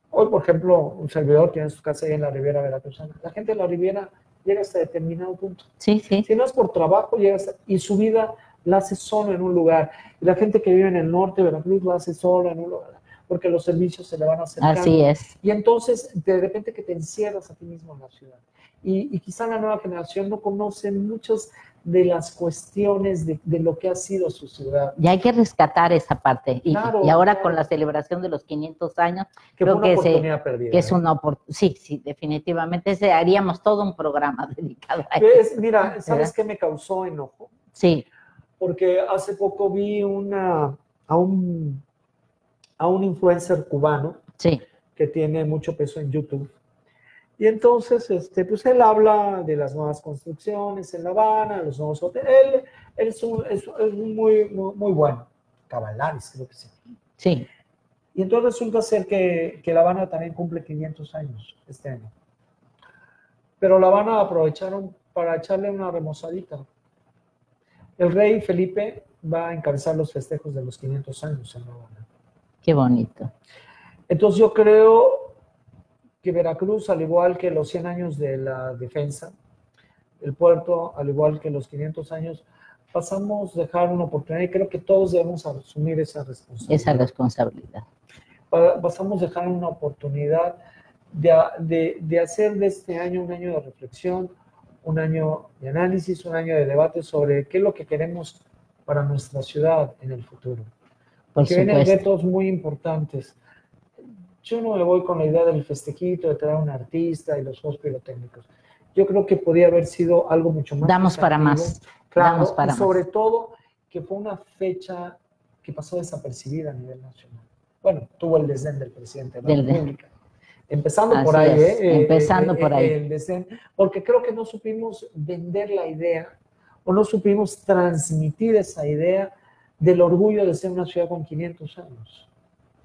Hoy, por ejemplo, un servidor tiene su casa ahí en la Riviera Veracruzana. La gente de la Riviera llega hasta determinado punto. Sí, sí. Si no es por trabajo, llega hasta, y su vida la hace solo en un lugar. Y la gente que vive en el norte de Veracruz la hace sola en un lugar, porque los servicios se le van a acercar. Así es. Y entonces, de repente que te encierras a ti mismo en la ciudad. Y, y quizá la nueva generación no conoce muchas de las cuestiones de, de lo que ha sido su ciudad. Y hay que rescatar esa parte. Y, claro, y ahora claro. con la celebración de los quinientos años, que creo que, se, perdida, que es una oportunidad. Sí, sí, definitivamente. Ese, haríamos todo un programa dedicado a eso. Mira, ¿sabes qué me causó enojo? Sí. Porque hace poco vi una, a, un, a un influencer cubano sí. que tiene mucho peso en YouTube. Y entonces, este, pues él habla de las nuevas construcciones en La Habana, los nuevos hoteles. Él, él es, un, es, es muy, muy, muy bueno. Cabalares, creo que sí. Sí. Y entonces resulta ser que, que La Habana también cumple quinientos años este año. Pero La Habana aprovecharon para echarle una remozadita. El rey Felipe va a encabezar los festejos de los quinientos años en La Habana. Qué bonito. Entonces yo creo que Veracruz, al igual que los cien años de la defensa, el puerto, al igual que los quinientos años, pasamos a dejar una oportunidad, y creo que todos debemos asumir esa responsabilidad. Esa responsabilidad. Pasamos a dejar una oportunidad de, de, de hacer de este año un año de reflexión, un año de análisis, un año de debate sobre qué es lo que queremos para nuestra ciudad en el futuro. Porque vienen retos muy importantes. Yo no me voy con la idea del festejito, de traer a un artista y los juegos pirotécnicos. Yo creo que podía haber sido algo mucho más. Damos para más. Claro, Damos para y sobre más. Todo que fue una fecha que pasó desapercibida a nivel nacional. Bueno, tuvo el desdén del presidente de la República. Empezando Así por ahí, es. ¿eh? Empezando eh, por eh, ahí. El desdén, porque creo que no supimos vender la idea o no supimos transmitir esa idea del orgullo de ser una ciudad con quinientos años.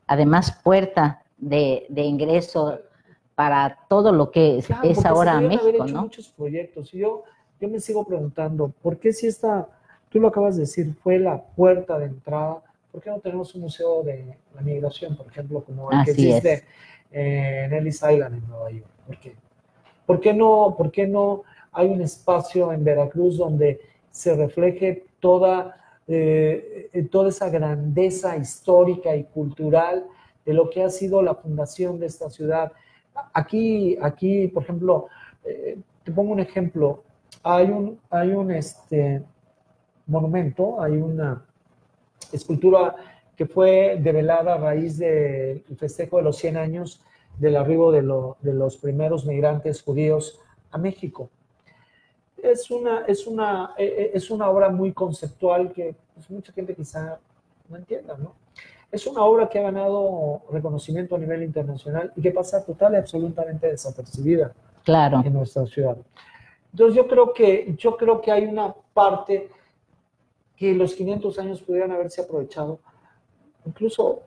Además, puerta. De, de ingreso para todo lo que es, claro, es ahora México, haber hecho, ¿no? Muchos proyectos. Y yo, yo me sigo preguntando, ¿por qué si esta, tú lo acabas de decir, fue la puerta de entrada? ¿Por qué no tenemos un museo de la migración, por ejemplo, como el Así que existe es. en Ellis Island, en Nueva York? ¿Por qué? ¿Por qué no, por qué no hay un espacio en Veracruz donde se refleje toda, eh, toda esa grandeza histórica y cultural de lo que ha sido la fundación de esta ciudad? Aquí, aquí por ejemplo, eh, te pongo un ejemplo, hay un, hay un este, monumento, hay una escultura que fue develada a raíz del festejo de los cien años del arribo de, lo, de los primeros migrantes judíos a México. Es una, es una, eh, es una obra muy conceptual que pues, mucha gente quizá no entienda, ¿no? Es una obra que ha ganado reconocimiento a nivel internacional y que pasa total y absolutamente desapercibida claro. en nuestra ciudad. Entonces yo creo que, yo creo que hay una parte que los quinientos años pudieran haberse aprovechado, incluso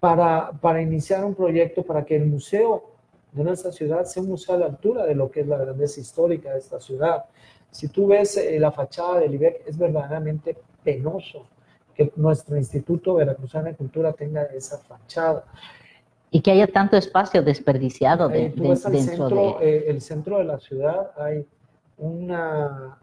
para, para iniciar un proyecto para que el museo de nuestra ciudad sea un museo a la altura de lo que es la grandeza histórica de esta ciudad. Si tú ves eh, la fachada del I B E C, es verdaderamente penoso que nuestro Instituto Veracruzano de Cultura tenga esa fachada. Y que haya tanto espacio desperdiciado de, eh, tú de, ves al dentro centro, de... Eh, el centro de la ciudad, hay una,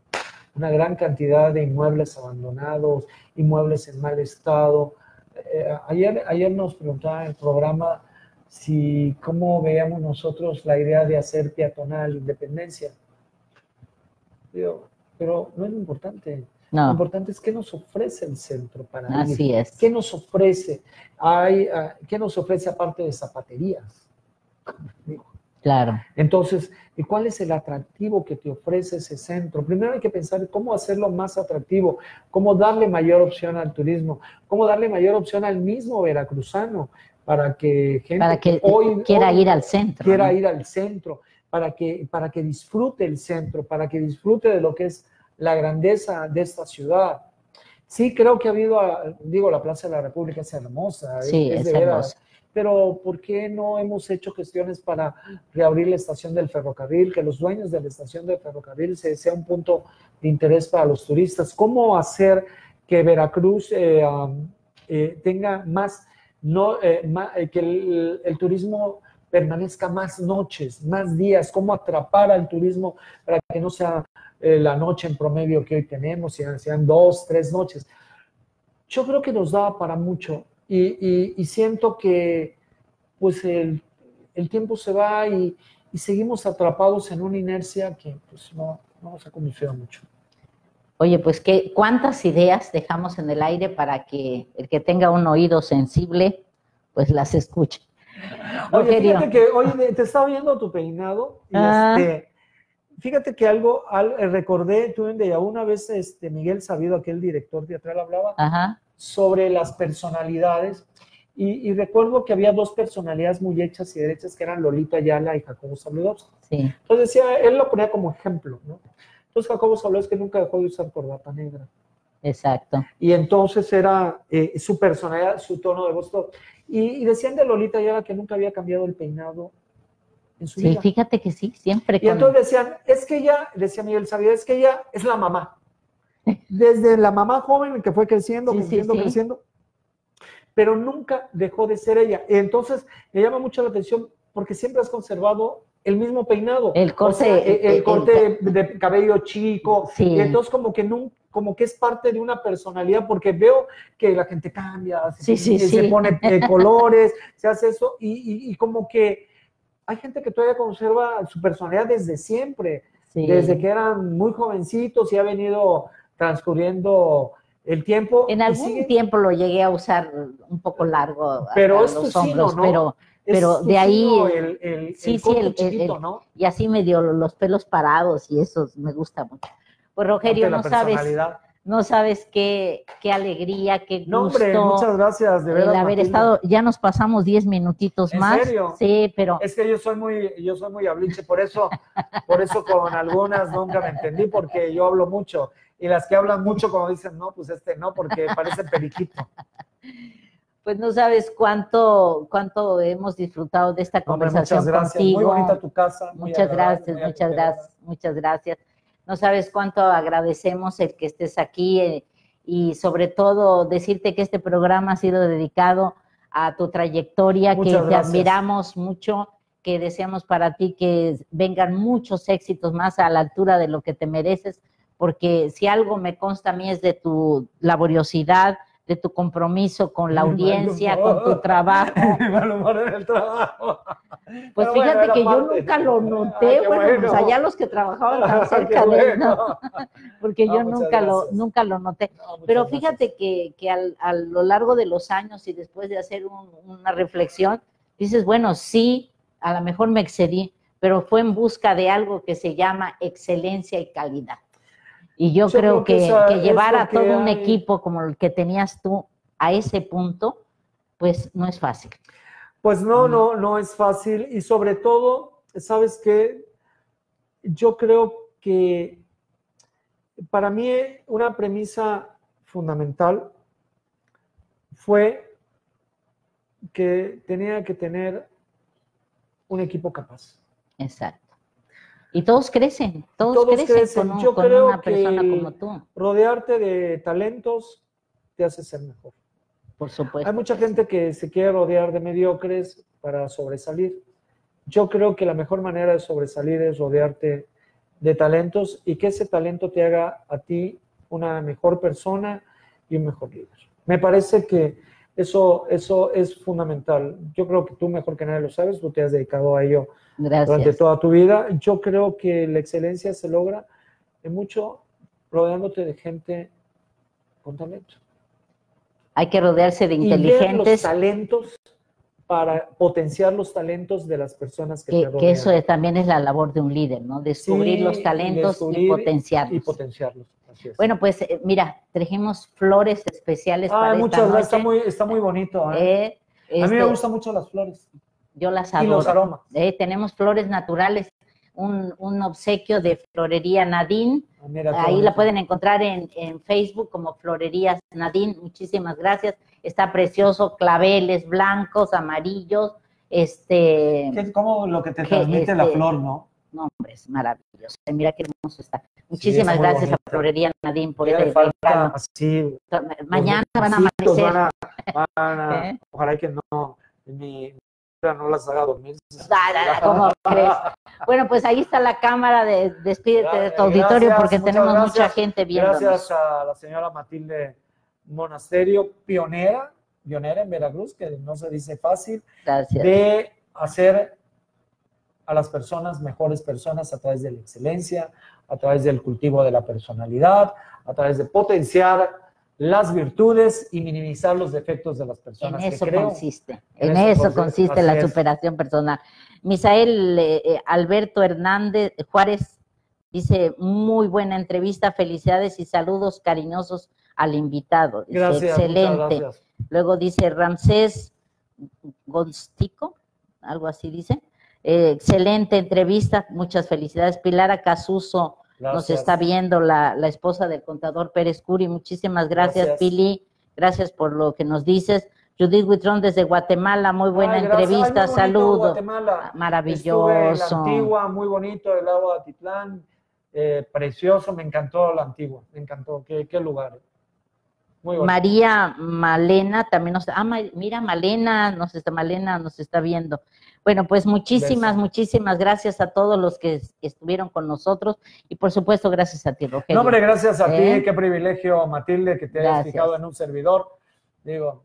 una gran cantidad de inmuebles abandonados, inmuebles en mal estado. Eh, ayer, ayer nos preguntaban en el programa si cómo veíamos nosotros la idea de hacer peatonal independencia. Digo, pero no es importante. No. Lo importante es qué nos ofrece el centro para ir. Así es. ¿Qué nos ofrece? Hay, uh, ¿Qué nos ofrece aparte de zapaterías? Digo. Claro. Entonces, ¿y cuál es el atractivo que te ofrece ese centro? Primero hay que pensar cómo hacerlo más atractivo, cómo darle mayor opción al turismo, cómo darle mayor opción al mismo veracruzano para que gente para que hoy, quiera hoy, ir al centro. Quiera ¿no? ir al centro, para que, para que disfrute el centro, para que disfrute de lo que es la grandeza de esta ciudad. Sí, creo que ha habido, digo, la Plaza de la República es hermosa. Sí, es, es de hermosa. Pero ¿por qué no hemos hecho gestiones para reabrir la estación del ferrocarril? Que los dueños de la estación del ferrocarril se sea un punto de interés para los turistas. ¿Cómo hacer que Veracruz eh, eh, tenga más, no, eh, más eh, que el, el turismo permanezca más noches, más días? ¿Cómo atrapar al turismo para que no sea eh, la noche en promedio que hoy tenemos, sean, sean dos, tres noches? Yo creo que nos da para mucho. Y, y, y siento que pues el, el tiempo se va y, y seguimos atrapados en una inercia que pues, no, no nos ha conducido mucho. Oye, pues ¿qué, cuántas ideas dejamos en el aire para que el que tenga un oído sensible pues las escuche? Oye, Rogerio. Fíjate que hoy te estaba viendo tu peinado y ah. este, fíjate que algo al, recordé, tú en Deya, una vez este, Miguel Sabido, aquel director teatral, hablaba. Ajá. Sobre las personalidades, y, y recuerdo que había dos personalidades muy hechas y derechas, que eran Lolita Ayala y Jacobo Sabludowski. Sí. Entonces decía, él lo ponía como ejemplo, ¿no? Entonces Jacobo Sabludowski nunca dejó de usar corbata negra. Exacto. Y entonces era eh, su personalidad, su tono de voz, todo. Y, y decían de Lolita Ayala que nunca había cambiado el peinado en su vida. Sí, fíjate que sí, siempre. Y entonces decían, es que ella, decía Miguel Sabido, es que ella es la mamá. Desde la mamá joven que fue creciendo, sí, creciendo, sí, sí. creciendo, pero nunca dejó de ser ella. Entonces, me llama mucho la atención porque siempre has conservado el mismo peinado. El corte. O sea, el, el, el corte el, de cabello chico. Sí. Y entonces, como que, no, como que es parte de una personalidad, porque veo que la gente cambia, sí, se, sí, se sí. pone colores, se hace eso, y, y, y como que hay gente que todavía conserva su personalidad desde siempre, sí. desde que eran muy jovencitos y ha venido transcurriendo el tiempo. En algún sigue... tiempo lo llegué a usar un poco largo, pero es los hombros, sino, ¿no? pero, pero es de ahí... El, el, sí, el sí, el, chiquito, el, ¿no? Y así me dio los pelos parados y eso me gusta mucho. Pues Rogerio, no sabes, no sabes qué, qué alegría, qué gusto. No, hombre, muchas gracias, de verdad. El haber Matilde. estado, ya nos pasamos diez minutitos ¿En más. ¿En serio? Sí, pero... Es que yo soy muy, yo soy muy habliche, por eso, por eso con algunas nunca me entendí, porque yo hablo mucho. Y las que hablan mucho, como dicen, no, pues este no, porque parece periquito. Pues no sabes cuánto cuánto hemos disfrutado de esta conversación Hombre, muchas contigo. Gracias. Muy bonita tu casa. Muchas gracias, muchas gracias, muchas gracias. No sabes cuánto agradecemos el que estés aquí eh, y sobre todo decirte que este programa ha sido dedicado a tu trayectoria, muchas que gracias. Te admiramos mucho, que deseamos para ti que vengan muchos éxitos más a la altura de lo que te mereces, porque si algo me consta a mí es de tu laboriosidad, de tu compromiso con la audiencia, con tu trabajo. El trabajo. Pues bueno, fíjate que parte. Yo nunca lo noté, ah, bueno, bueno. Pues allá los que trabajaban tan cerca bueno. de él, ¿no? Porque no, yo nunca lo, nunca lo noté. No, Pero fíjate gracias. que, que al, a lo largo de los años y después de hacer un, una reflexión, dices, bueno, sí, a lo mejor me excedí, pero fue en busca de algo que se llama excelencia y calidad. Y yo, yo creo, creo que, que, esa, que llevar a todo hay... un equipo como el que tenías tú a ese punto, pues no es fácil. Pues no, no, no es fácil. Y sobre todo, ¿sabes qué? Yo creo que para mí una premisa fundamental fue que tenía que tener un equipo capaz. Exacto. Y todos crecen, todos, todos crecen, crecen con, un, Yo con creo una persona que como tú. Rodearte de talentos te hace ser mejor. Por supuesto. Hay mucha que gente sí. que se quiere rodear de mediocres para sobresalir. Yo creo que la mejor manera de sobresalir es rodearte de talentos y que ese talento te haga a ti una mejor persona y un mejor líder. Me parece que eso, eso es fundamental. Yo creo que tú mejor que nadie lo sabes, tú te has dedicado a ello Gracias. durante toda tu vida. Yo creo que la excelencia se logra en mucho rodeándote de gente con talento. Hay que rodearse de inteligentes. Y ver los talentos para potenciar los talentos de las personas que, que te rodean. Que eso es, también es la labor de un líder, ¿no? Descubrir sí, los talentos descubrir y potenciarlos. Y potenciarlos. Así es. Bueno, pues mira, trajimos flores especiales ah, para esta noche. Muchas gracias, está muy, está muy bonito. ¿Eh? Eh, este, a mí me gustan mucho las flores. Yo las adoro. Y los aromas. Eh, tenemos flores naturales. Un, un obsequio de Florería Nadine. Mira, ahí la pueden encontrar en, en Facebook como Florerías Nadine. Muchísimas gracias. Está precioso, claveles blancos, amarillos. Este, es como lo que te transmite este, la flor, ¿no? No, hombre, es maravilloso. Mira qué hermoso está. Muchísimas sí, es gracias bonito. A Florería Nadine por este regalo. Sí, mañana van a amanecer. Van a, van a, ¿eh? Ojalá que no... Ni, no las haga dormir. ¿Cómo crees? Bueno, pues ahí está la cámara, de, despídete de tu auditorio gracias, porque tenemos gracias, mucha gente viéndonos. Gracias a la señora Matilde Monasterio, pionera, pionera en Veracruz, que no se dice fácil, gracias. De hacer a las personas mejores personas a través de la excelencia, a través del cultivo de la personalidad, a través de potenciar las virtudes y minimizar los defectos de las personas. En eso que creo, consiste, en, en eso, eso consiste la superación personal. Misael eh, Alberto Hernández Juárez dice, muy buena entrevista, felicidades y saludos cariñosos al invitado. Dice, gracias, excelente. Gracias. Luego dice Ramsés Gonstico, algo así dice, eh, excelente entrevista, muchas felicidades. Pilar Acasuso, gracias. Nos está viendo la, la esposa del contador Pérez Curi. Muchísimas gracias, gracias, Pili. Gracias por lo que nos dices. Judith Huitrón desde Guatemala. Muy buena Ay, entrevista. Ay, muy saludos. Guatemala. Maravilloso. En la Antigua, muy bonito, el lago de Atitlán. Eh, precioso. Me encantó la Antigua. Me encantó. Qué, qué lugar. Muy bonito. María Malena también nos... Ah, mira, Malena nos está, Malena nos está viendo. Bueno, pues muchísimas, gracias. muchísimas gracias a todos los que estuvieron con nosotros y por supuesto gracias a ti, Rogerio. No, hombre, gracias a ¿Eh? ti, qué privilegio, Matilde, que te gracias. hayas fijado en un servidor, digo,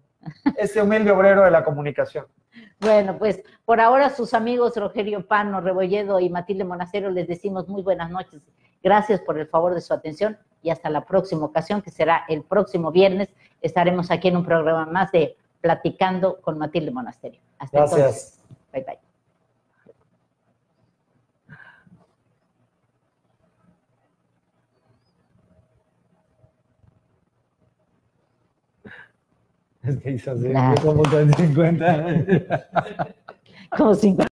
este humilde obrero de la comunicación. Bueno, pues por ahora sus amigos Rogerio Pano Rebolledo y Matilde Monasterio les decimos muy buenas noches, gracias por el favor de su atención y hasta la próxima ocasión, que será el próximo viernes, estaremos aquí en un programa más de Platicando con Matilde Monasterio. Hasta gracias. entonces. Bye, bye. Es que hizo así, nah. como cincuenta. Como cincuenta.